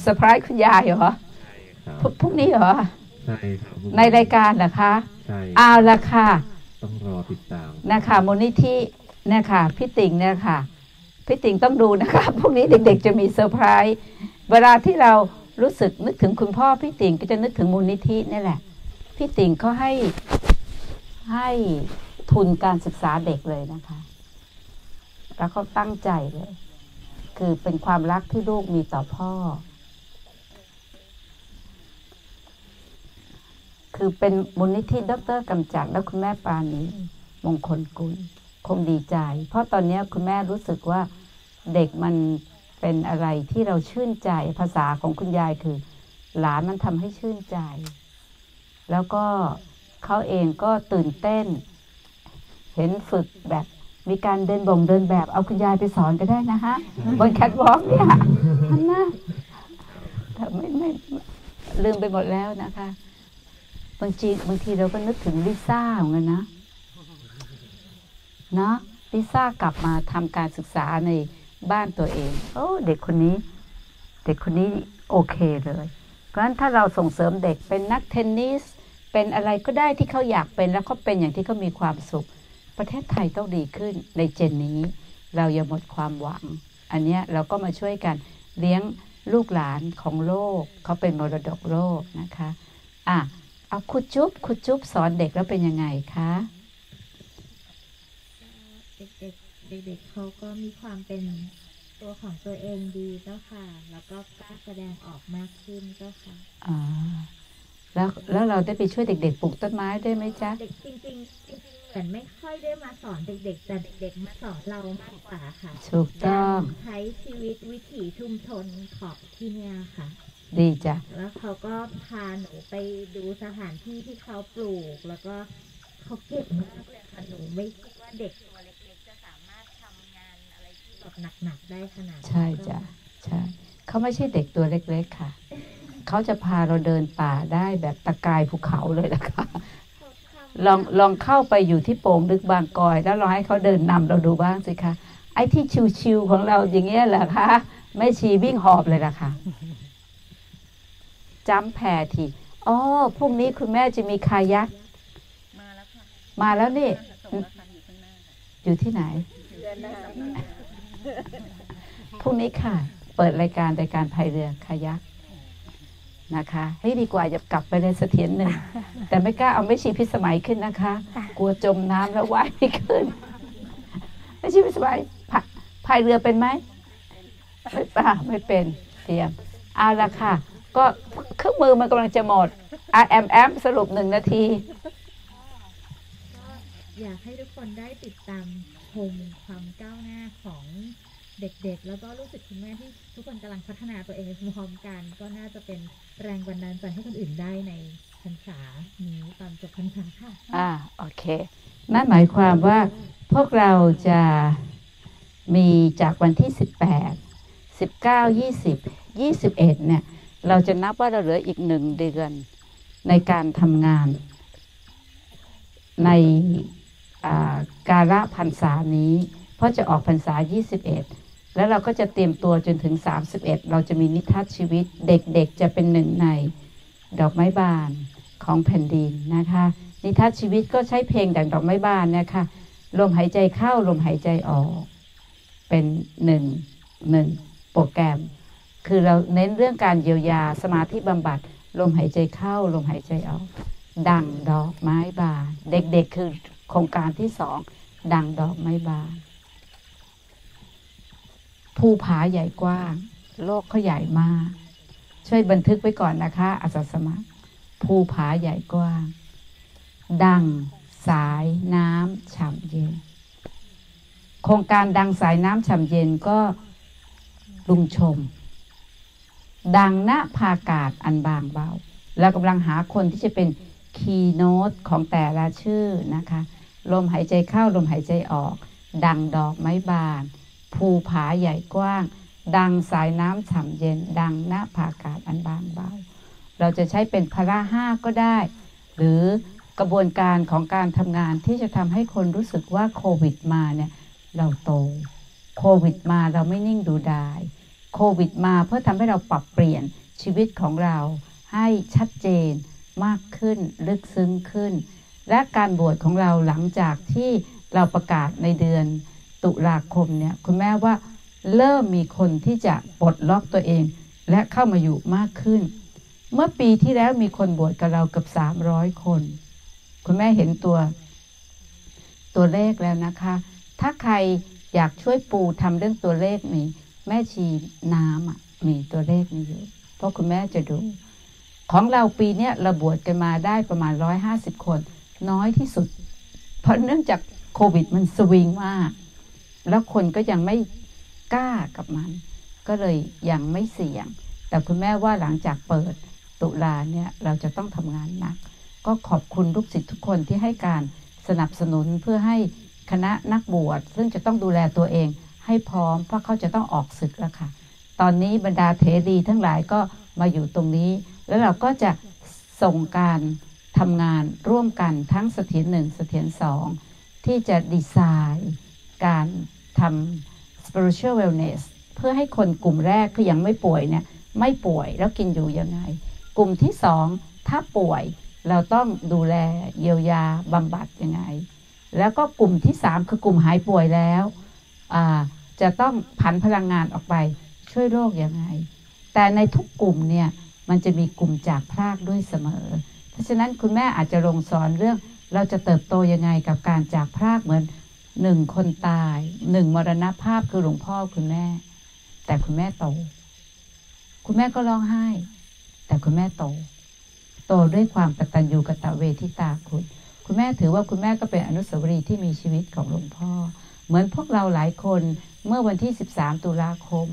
เซอร์ไพรส์คุณยายเหรอพรุ่งนี้เหรอใช่ครับในรายการเหรอคะใช่เอาละค่ะต้องรอติดตามนะคะมูลนิธิเนี่ยค่ะพี่ติ๋งเนี่ยค่ะพี่ติ๋งต้องดูนะคะพรุ่งนี้เด็กๆจะมีเซอร์ไพรส์เวลาที่เรารู้สึกนึกถึงคุณพ่อพี่ติ๋งก็จะนึกถึงมูลนิธินี่แหละพี่ติ๋งเขาให้ให้ทุนการศึกษาเด็กเลยนะคะแล้วเขาตั้งใจเลยคือเป็นความรักที่ลูกมีต่อพ่อคือเป็นมูลนิธิดร.กำจัดและคุณแม่ปานีมงคลกุลคงดีใจเพราะตอนนี้คุณแม่รู้สึกว่าเด็กมันเป็นอะไรที่เราชื่นใจภาษาของคุณยายคือหลานมันทำให้ชื่นใจแล้วก็เขาเองก็ตื่นเต้นเห็นฝึกแบบมีการเดินบ่งเดินแบบเอาคุณยายไปสอนก็ได้นะฮะบนแคทวอล์กเนี่ยนั่นนะแต่ไม่ไม่ลืมไปหมดแล้วนะคะบางทีบางทีเราก็นึกถึงลิซ่าเหมือนกันนะเนาะลิซ่ากลับมาทำการศึกษาในบ้านตัวเองโอ้เด็กคนนี้เด็กคนนี้โอเคเลยเพราะฉะนั้นถ้าเราส่งเสริมเด็กเป็นนักเทนนิสเป็นอะไรก็ได้ที่เขาอยากเป็นแล้วเขาเป็นอย่างที่เขามีความสุขประเทศไทยต้องดีขึ้นในเจนนี้เราอย่าหมดความหวังอันเนี้ยเราก็มาช่วยกันเลี้ยงลูกหลานของโลกเขาเป็นมรดกโลกนะคะอ่ะ เอาครูจุ๊บครูจุ๊บสอนเด็กแล้วเป็นยังไงคะเด็กๆเด็กๆเขาก็มีความเป็นตัวของตัวเองดีเจ้าค่ะแล้วก็กล้าแสดงออกมากขึ้นเจ้าค่ะอ๋อแล้วแล้วเราได้ไปช่วยเด็กๆปลูกต้นไม้ได้ไหมจ๊ะเด็กจริงจริงเหมือนไม่ค่อยได้มาสอนเด็กๆแต่เด็กๆมาสอนเรามากกว่าค่ะถูกต้องใช้ชีวิตวิถีชุมชนของที่เนี่ยค่ะดีจ้ะแล้วเขาก็พาหนูไปดูสถานที่ที่เขาปลูกแล้วก็เขาเก่งมากเลยค่ะหนูไม่คิดว่าเด็กตัวเล็กๆจะสามารถทำงานอะไรที่แบบหนักๆได้ขนาดใช่จ้ะใช่เขาไม่ใช่เด็กตัวเล็กๆค่ะเขาจะพาเราเดินป่าได้แบบตะกายภูเขาเลยนะคะลองลองเข้าไปอยู่ที่โป่งดึกบางกอยแล้วลองให้เขาเดินนำเราดูบ้างสิคะไอ้ที่ชิวๆของเราอย่างเงี้ยแหละคะไม่ชีวิ่งหอบเลยล่ะค่ะจำแพทีอ๋อพรุ่งนี้คุณแม่จะมีคายักมาแล้วค่ะมาแล้วนี่อยู่ที่ไหนพรุ่งนี้ค่ะเปิดรายการรายการพายเรือคายักนะคะให้ดีกว่าจะกลับไปเลยเสถียรหนึ่งแต่ไม่กล้าเอาไม่ชีพิสมัยขึ้นนะคะกลัวจมน้ำแล้วว่ายไม่ขึ้นไม่ชีพิสมัยพายเรือเป็นไหมไม่ป่ะไม่เป็นเตรียมเอาละค่ะก็เครื่องมือมันกำลังจะหมด อาร์ เอ็ม เอ็ม สรุปหนึ่งนาทีอยากให้ทุกคนได้ติดตามชมความก้าวหน้าของเด็กๆแล้วก็รู้สึกคุณแม่ที่ทุกคนกำลังพัฒนาตัวเองพร้อมกันก็น่าจะเป็นแรงบันดาลใจให้คนอื่นได้ในพรรษานี้ตอนจบพรรษาค่ะอ่าโอเคนั่นหมายความว่าพวกเราจะมีจากวันที่สิบแปด สิบเก้า ยี่สิบ ยี่สิบเอ็ดเนี่ยเราจะนับว่าเราเหลืออีกหนึ่งเดือนในการทำงานในกาลพรรษานี้เพราะจะออกพรรษายี่สิบเอ็ดแล้วเราก็จะเตรียมตัวจนถึงสามสิบเอ็ดเราจะมีนิทัศชีวิตเด็กๆจะเป็นหนึ่งในดอกไม้บานของแผ่นดินนะคะนิทัศชีวิตก็ใช้เพลงดังดอกไม้บานนะคะลมหายใจเข้าลมหายใจออกเป็นหนึ่งหนึ่งโปรแกรมคือเราเน้นเรื่องการเยียวยาสมาธิบำบัดลมหายใจเข้าลมหายใจออกดังดอกไม้บานเด็กๆคือโครงการที่สองดังดอกไม้บานภูผาใหญ่กว้างโลกเขาใหญ่มากช่วยบันทึกไว้ก่อนนะคะอาสาสมัครภูผาใหญ่กว้างดังสายน้ำฉ่ำเย็นโครงการดังสายน้ำฉ่ำเย็นก็ลุงชมดังณภาคอากาศอันบางเบาเรากำลังหาคนที่จะเป็นคีย์โน้ตของแต่ละชื่อนะคะลมหายใจเข้าลมหายใจออกดังดอกไม้บานภูผาใหญ่กว้างดังสายน้ำฉ่ำเย็นดังณภาคอากาศอันบางเบาเราจะใช้เป็นพละห้าก็ได้หรือกระบวนการของการทำงานที่จะทำให้คนรู้สึกว่าโควิดมาเนี่ยเราโตโควิดมาเราไม่นิ่งดูดายโควิดมาเพื่อทำให้เราปรับเปลี่ยนชีวิตของเราให้ชัดเจนมากขึ้นลึกซึ้งขึ้นและการบวชของเราหลังจากที่เราประกาศในเดือนตุลาคมเนี่ยคุณแม่ว่าเริ่มมีคนที่จะปลดล็อกตัวเองและเข้ามาอยู่มากขึ้นเมื่อปีที่แล้วมีคนบวชกับเราเกือบสามร้อยคนคุณแม่เห็นตัวตัวเลขแล้วนะคะถ้าใครอยากช่วยปูทำเรื่องตัวเลขนี้แม่ชีน้ำมีตัวเลขนี้อยู่เพราะคุณแม่จะดูของเราปีเนี้ยเราบวชกันมาได้ประมาณหนึ่งร้อยห้าสิบคนน้อยที่สุดเพราะเนื่องจากโควิดมันสวิงมากแล้วคนก็ยังไม่กล้ากับมันก็เลยยังไม่เสี่ยงแต่คุณแม่ว่าหลังจากเปิดตุลาเนี่ยเราจะต้องทำงานหนักก็ขอบคุณลูกศิษย์ทุกคนที่ให้การสนับสนุนเพื่อให้คณะนักบวชซึ่งจะต้องดูแลตัวเองให้พร้อมเพราะเขาจะต้องออกศึกแล้วค่ะตอนนี้บรรดาเถรีทั้งหลายก็มาอยู่ตรงนี้แล้วเราก็จะส่งการทำงานร่วมกันทั้งเสถียรหนึ่งเสถียรสองที่จะดีไซน์การทำ spiritual wellness เพื่อให้คนกลุ่มแรกคือยังไม่ป่วยเนี่ยไม่ป่วยแล้วกินอยู่ยังไงกลุ่มที่สองถ้าป่วยเราต้องดูแลเยียวยาบำบัดยังไงแล้วก็กลุ่มที่สามคือกลุ่มหายป่วยแล้วจะต้องผันพลังงานออกไปช่วยโรคยังไงแต่ในทุกกลุ่มเนี่ยมันจะมีกลุ่มจากพรากด้วยเสมอ เพราะฉะนั้นคุณแม่อาจจะลงสอนเรื่องเราจะเติบโตยังไงกับการจากพรากเหมือนหนึ่งคนตายหนึ่งมรณภาพคือหลวงพ่อคุณแม่แต่คุณแม่โตคุณแม่ก็ร้องไห้แต่คุณแม่โตโตด้วยความกตัญญูกตเวทิตาคุณคุณแม่ถือว่าคุณแม่ก็เป็นอนุสาวรีย์ที่มีชีวิตของหลวงพ่อเหมือนพวกเราหลายคนเมื่อวันที่สิบสามตุลาคม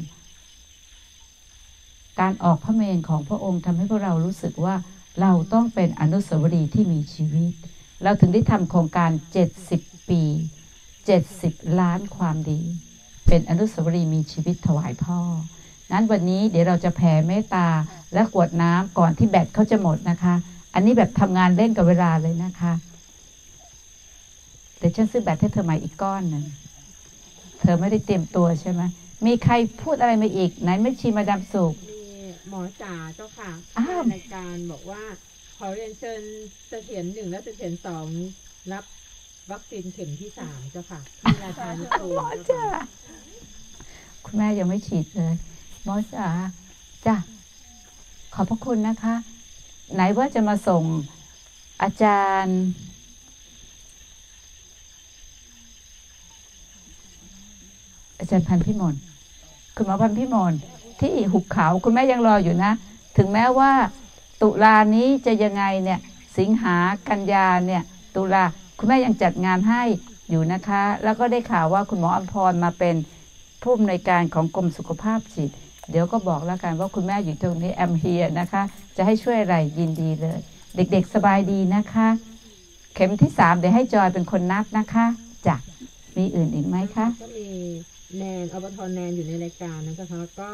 การออกพระเมรุของพระองค์ทำให้พวกเรารู้สึกว่าเราต้องเป็นอนุสาวรีย์ที่มีชีวิตเราถึงได้ทำโครงการเจ็ดสิบปีเจ็ดสิบล้านความดีเป็นอนุสาวรีย์มีชีวิตถวายพ่อนั้นวันนี้เดี๋ยวเราจะแผ่เมตตาและกรวดน้ำก่อนที่แบตเขาจะหมดนะคะอันนี้แบบทำงานเล่นกับเวลาเลยนะคะเดี๋ยวฉันซื้อแบตให้เธอใหม่อีกก้อนหนึ่งเธอไม่ได้เตรียมตัวใช่ไหมมีใครพูดอะไรมาอีกไหนไม่ชีมาดามสุขหมอจ๋าเจ้าค่ะในการบอกว่าขอเรียนเชิญเสถียรหนึ่งและเสถียรสองรับวัคซีนเข็มที่สามเจ้าค่ะที่ราชานุกูลคุณแม่ยังไม่ฉีดเลยหมอจ๋าจ้ะขอบพระคุณนะคะไหนว่าจะมาส่งอาจารย์อาจารย์พันพิมลคุณหมอพันพิมลที่หุบเขาคุณแม่ยังรออยู่นะถึงแม้ว่าตุลานี้จะยังไงเนี่ยสิงหากันยาเนี่ยตุลาคุณแม่ยังจัดงานให้อยู่นะคะแล้วก็ได้ข่าวว่าคุณหมออมพรมาเป็นผู้อำนวยการของกรมสุขภาพจิตเดี๋ยวก็บอกแล้วกันว่าคุณแม่อยู่ตรงนี้แอมเฮียนะคะจะให้ช่วยอะไรยินดีเลยเด็กๆสบายดีนะคะเข็มที่สามเดี๋ยวให้จอยเป็นคนนับนะคะจ้ะมีอื่นอีกไหมคะก็มีแนนอบทแนนอยู่ในรายการนะคะก็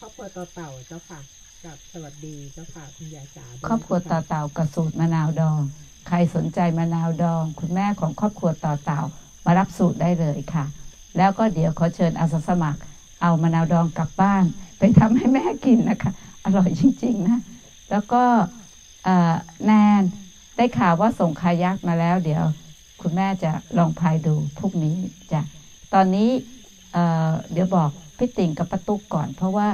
ครอบครัวต่อเต่าเจ้าค่ะกับสวัสดีเจ้าค่ะคุณยายจ๋าครอบครัวต่อเต่ากับสูตรมะนาวดองใครสนใจมะนาวดองคุณแม่ของครอบครัวต่อเต่ามารับสูตรได้เลยค่ะแล้วก็เดี๋ยวขอเชิญอาสาสมัครเอามะนาวดองกลับบ้านไปทำให้แม่กินนะคะอร่อยจริงๆนะแล้วก็แนนได้ข่าวว่าส่งคายักมาแล้วเดี๋ยวคุณแม่จะลองพายดูพรุ่งนี้จ้ะตอนนี้เ, เดี๋ยวบอกพี่ติ่งกับประตุกก่อนเพราะว่า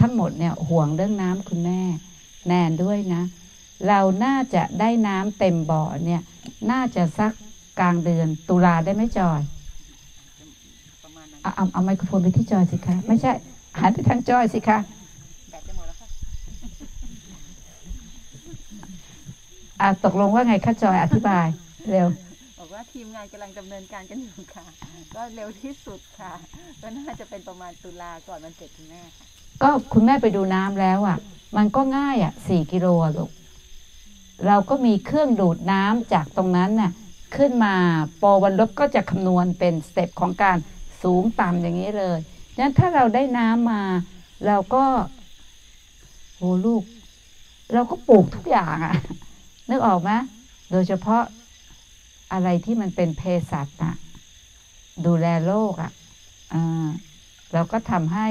ทั้งหมดเนี่ยห่วงเรื่องน้ำคุณแม่แนนด้วยนะเราน่าจะได้น้ำเต็มบ่อเนี่ยน่าจะสักกลางเดือนตุลาได้ไหมจอยเอาเอาเอาไมโครโฟนไปที่จอยสิคะไม่ใช่หันไปทางจอยสิคะอ่ะตกลงว่าไงคะจอยอธิบายเร็วว่าทีมงานกำลังดำเนินการกันอยู่ค่ะก็เร็วที่สุดค่ะก็น่าจะเป็นประมาณตุลาก่อนวันเกิดคุณแม่ก็คุณแม่ไปดูน้ำแล้วอ่ะมันก็ง่ายอ่ะสี่กิโลลูกเราก็มีเครื่องดูดน้ำจากตรงนั้นน่ะขึ้นมาปอวันลบก็จะคำนวณเป็นสเต็ปของการสูงต่ำอย่างนี้เลยดังนั้นถ้าเราได้น้ำมาเราก็โหลูกเราก็ปลูกทุกอย่างอ่ะนึกออกไหมโดยเฉพาะอะไรที่มันเป็นเภสัชนะดูแลโรคอ่ะเราก็ทำให้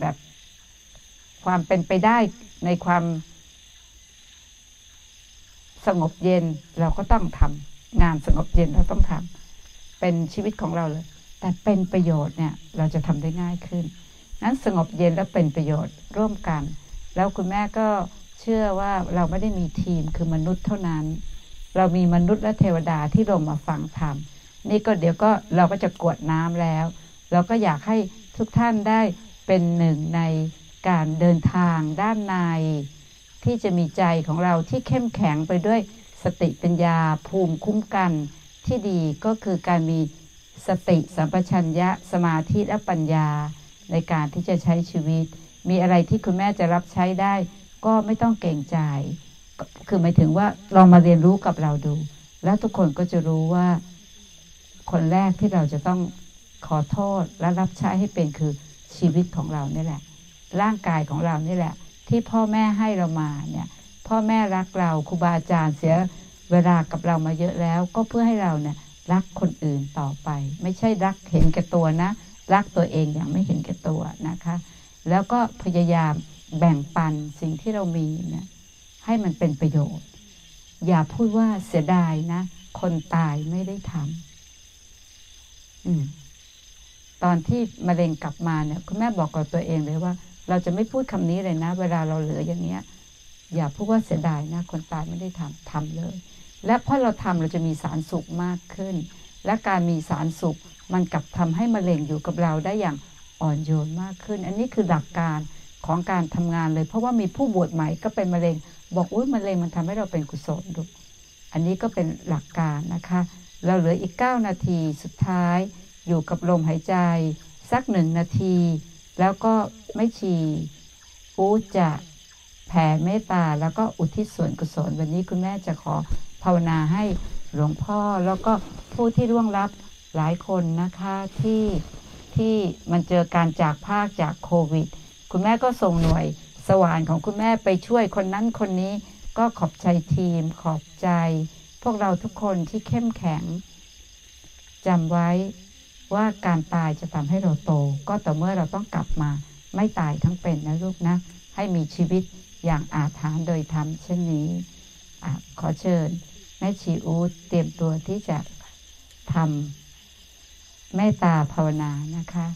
แบบความเป็นไปได้ในความสงบเย็นเราก็ต้องทำงานสงบเย็นเราต้องทำเป็นชีวิตของเราเลยแต่เป็นประโยชน์เนี่ยเราจะทำได้ง่ายขึ้นนั้นสงบเย็นและเป็นประโยชน์ร่วมกันแล้วคุณแม่ก็เชื่อว่าเราไม่ได้มีทีมคือมนุษย์เท่านั้นเรามีมนุษย์และเทวดาที่ลงมาฟังธรรมนี่ก็เดี๋ยวก็เราก็จะกรวดน้ำแล้วเราก็อยากให้ทุกท่านได้เป็นหนึ่งในการเดินทางด้านในที่จะมีใจของเราที่เข้มแข็งไปด้วยสติปัญญาภูมิคุ้มกันที่ดีก็คือการมีสติสัมปชัญญะสมาธิและปัญญาในการที่จะใช้ชีวิตมีอะไรที่คุณแม่จะรับใช้ได้ก็ไม่ต้องเกรงใจคือหมายถึงว่าลองมาเรียนรู้กับเราดูแล้วทุกคนก็จะรู้ว่าคนแรกที่เราจะต้องขอโทษและรับใช้ให้เป็นคือชีวิตของเรานี่แหละร่างกายของเรานี่แหละที่พ่อแม่ให้เรามาเนี่ยพ่อแม่รักเราครูบาอาจารย์เสียเวลากับเรามาเยอะแล้วก็เพื่อให้เราเนี่ยรักคนอื่นต่อไปไม่ใช่รักเห็นแก่ตัวนะรักตัวเองอย่างไม่เห็นแก่ตัวนะคะแล้วก็พยายามแบ่งปันสิ่งที่เรามีเนี่ยให้มันเป็นประโยชน์อย่าพูดว่าเสียดายนะคนตายไม่ได้ทำอืมตอนที่มะเร็งกลับมาเนี่ยคุณแม่บอกกับตัวเองเลยว่าเราจะไม่พูดคำนี้เลยนะเวลาเราเหลืออย่างเนี้ย อย่าพูดว่าเสียดายนะคนตายไม่ได้ทำทำเลยและพอเราทำเราจะมีสารสุขมากขึ้นและการมีสารสุขมันกลับทำให้มะเร็งอยู่กับเราได้อย่างอ่อนโยนมากขึ้นอันนี้คือหลักการของการทำงานเลยเพราะว่ามีผู้บวชใหม่ก็เป็นมะเร็งบอกว่ามะเร็งมันทำให้เราเป็นกุศลดุอันนี้ก็เป็นหลักการนะคะเราเหลืออีกเก้านาทีสุดท้ายอยู่กับลมหายใจสักหนึ่งนาทีแล้วก็ไม่ชีอูจะแผ่เมตตาแล้วก็อุทิศส่วนกุศลวันนี้คุณแม่จะขอภาวนาให้หลวงพ่อแล้วก็ผู้ที่ร่วงลับหลายคนนะคะที่ที่มันเจอการจากภาคจากโควิดคุณแม่ก็ส่งหน่วยสว่านของคุณแม่ไปช่วยคนนั้นคนนี้ก็ขอบใจทีมขอบใจพวกเราทุกคนที่เข้มแข็งจำไว้ว่าการตายจะทำให้เราโตก็ต่อเมื่อเราต้องกลับมาไม่ตายทั้งเป็นนะลูกนะให้มีชีวิตอย่างอาถรรพ์โดยธรรมเช่นนี้ขอเชิญแม่ชีอู๊ดเตรียมตัวที่จะทำเมตตาภาวนานะคะ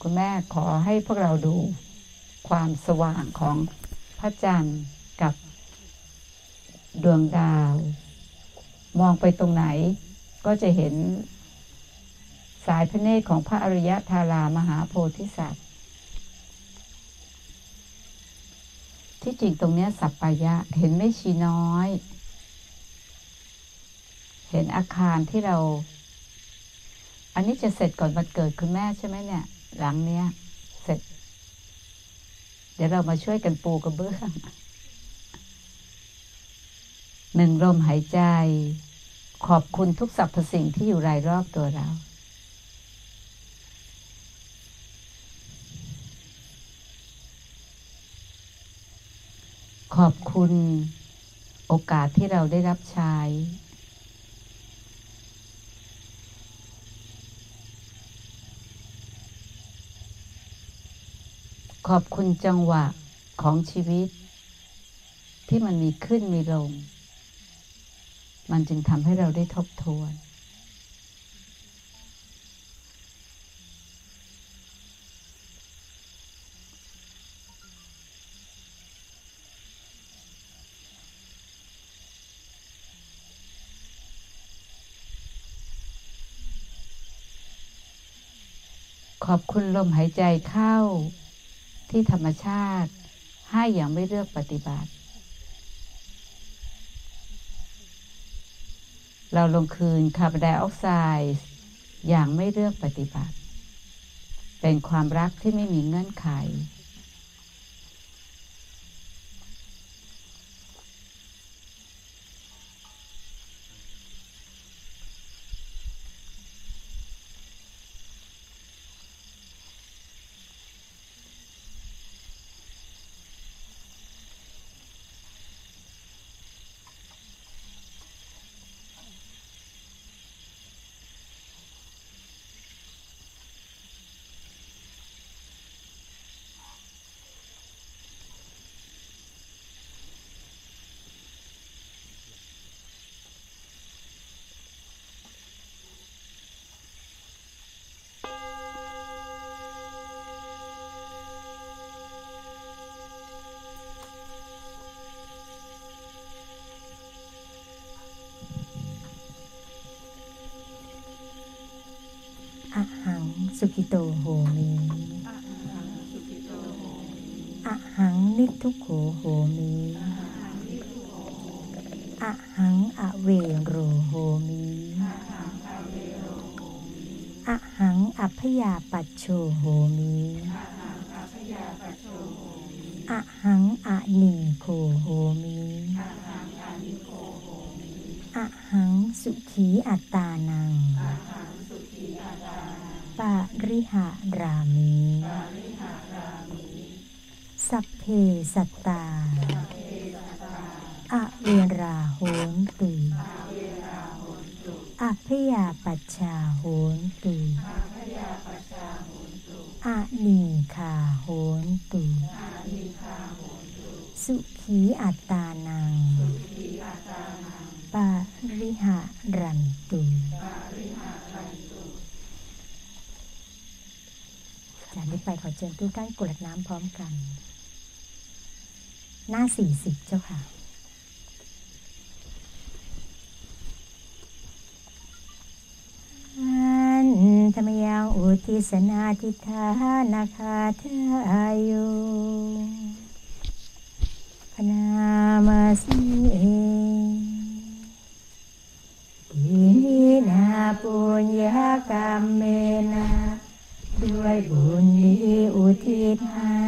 คุณแม่ขอให้พวกเราดูความสว่างของพระจันทร์กับดวงดาวมองไปตรงไหนก็จะเห็นสายพระเนตรของพระอริยธารามหาโพธิสัตว์ที่จริงตรงนี้สัปปายะเห็นไม่ชีน้อยเห็นอาคารที่เราอันนี้จะเสร็จก่อนวันเกิดคุณแม่ใช่ไหมเนี่ยหลังเนี้ยเสร็จเดี๋ยวเรามาช่วยกันปูกระเบื้องหนึ่งลมหายใจขอบคุณทุกสรรพสิ่งที่อยู่รายรอบตัวเราขอบคุณโอกาสที่เราได้รับใช้ขอบคุณจังหวะของชีวิตที่มันมีขึ้นมีลงมันจึงทำให้เราได้ทบทวนขอบคุณลมหายใจเข้าที่ธรรมชาติให้อย่างไม่เลือกปฏิบัติเราลงคืนคาร์บอนไดออกไซด์อย่างไม่เลือกปฏิบัติเป็นความรักที่ไม่มีเงื่อนไขอะหังสุขิโตโหมิอะหังนิทุโขโหมิอะหังอเวโรโหมิอะหังอัพยาปัชโชโหมิอะหังอนิโคโหมิอะหังสุขีอัตตานังปาริหารามิสัพเพสัตตาอเวราโหนตุอัพยาปัชชาโหนตุอานิคาโหนตุสุขีอัตตานังปาริหารันตุจากนี้ไปขอเชิญทุกท่านกรวดน้ำพร้อมกัน หน้าสี่สิบเจ้าค่ะธรรมยังอุทิศนาทิธานาคาทายุพนามาสีอินาปุญญากรรมเมนะด้วยบุญนี้อุทิศให้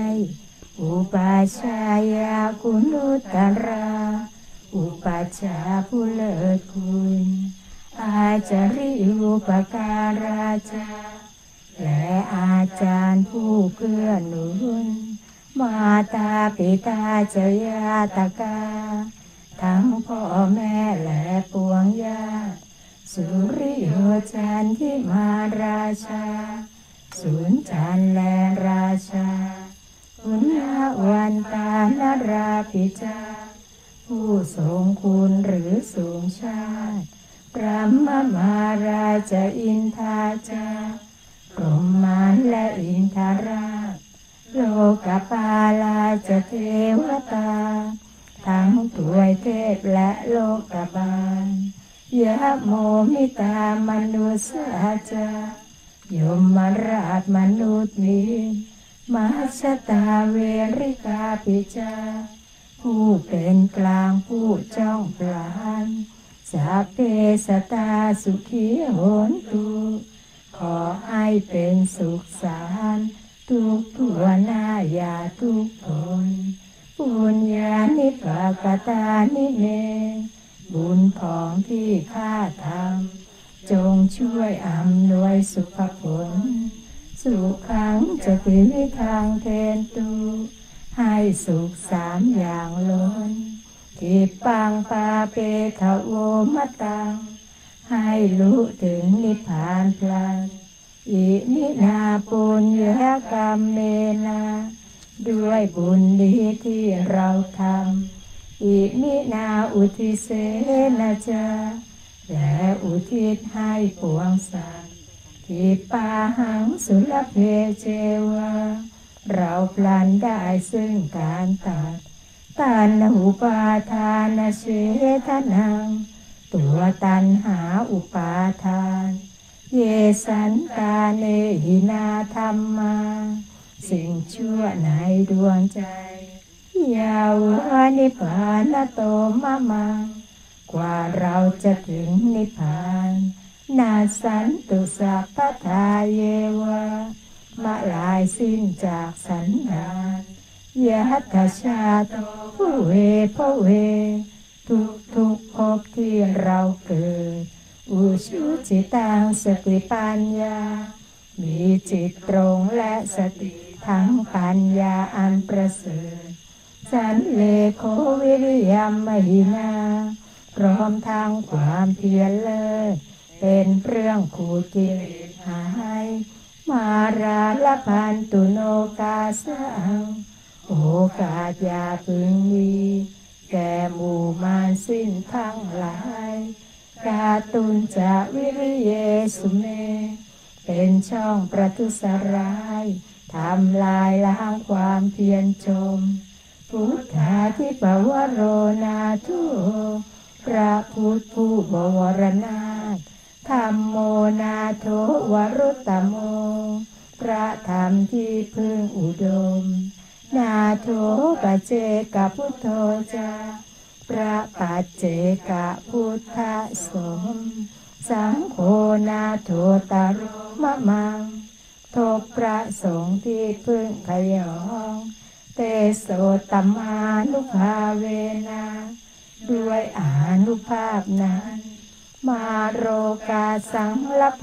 อุปัชฌายาคุณุตระอุปัชฌาย์ผู้เลิศคุณอาจาริยุปการาจาและอาจารย์ผู้เกื้อหนุนมาตาปิตาเจยาตกาทั้งพ่อแม่และปวงญาติสุริโยจันทิมาราชาสุนจันและราชาคุณาวันตานราพิจาผู้ทรงคุณหรือสูงชาติพระมมาราชอินทาจากรมมานและอินทราโลกปาลาจเทวตาทั้งถวยเทพและโลกบาลยะโมมิตามนุสาจายมราชมนุษย์มีมัชตาเวริกาปิจาผู้เป็นกลางผู้จ้องปราณสัพเพสัตตาสุขีโหนตุขอให้เป็นสุขสันต์ทุกทั่วหน้าอย่าทุกทนปุญญานิปกตานิเมบุญของที่ข้าทำจงช่วยอำนวยสุขผลสุขังจติวิทังเทนตุให้สุขสามอย่างล้นทิปังปาเปทะโวมะตังให้รู้ถึงนิพพานพลันอิมินาปุญญากรรมเมนะด้วยบุญดีที่เราทำอิมินาอุทิเสนะจาและอุทิศให้ปวงสัตว์ทิปาหังสุลเพเจวะเราพลันได้ซึ่งการตัดตาณอุปาทานเสทนังตัวตัณหาอุปาทานเยสันตาเนหินาธัมมาสิ่งชั่วในดวงใจยาวานิพพานโตมะมังกว่าเราจะถึงนิพพานนาสันตุสัพพทาเยวะมะลายสิ้นจากสันดานยะทัชาโตภูเวภเวทุกทุกภพที่เราเกิดอุชุจิตังสติปัญญามีจิตตรงและสติทั้งปัญญาอันประเสริฐสันเลโควิริยัมมหินาพร้อมทางความเพียรเลิศเป็นเรื่องขูดกิเลสหายมาราลพันตุโนกาสังโอกาสอย่าพึงมีแก่หมู่มารสิ้นทั้งหลายกาตุนจะวิริเยสุเมเป็นช่องประทุษร้ายทำลายล้างความเพียรชมพุทธาธิปวโรนาทุพระพุทธผู้บวรนาถธรรมโมนาโทวรุตตโมพระธรรมที่พึงอุดมนาโถปเจกพุทโธจาพระปัจเจกพุทธสมสังโฆนาโถตารุมะมังทบพระสงฆ์ที่พึ่งพยองเตโสตัมมานุภาเวนะด้วยอานุภาพนั้นมาโรกาสังลภ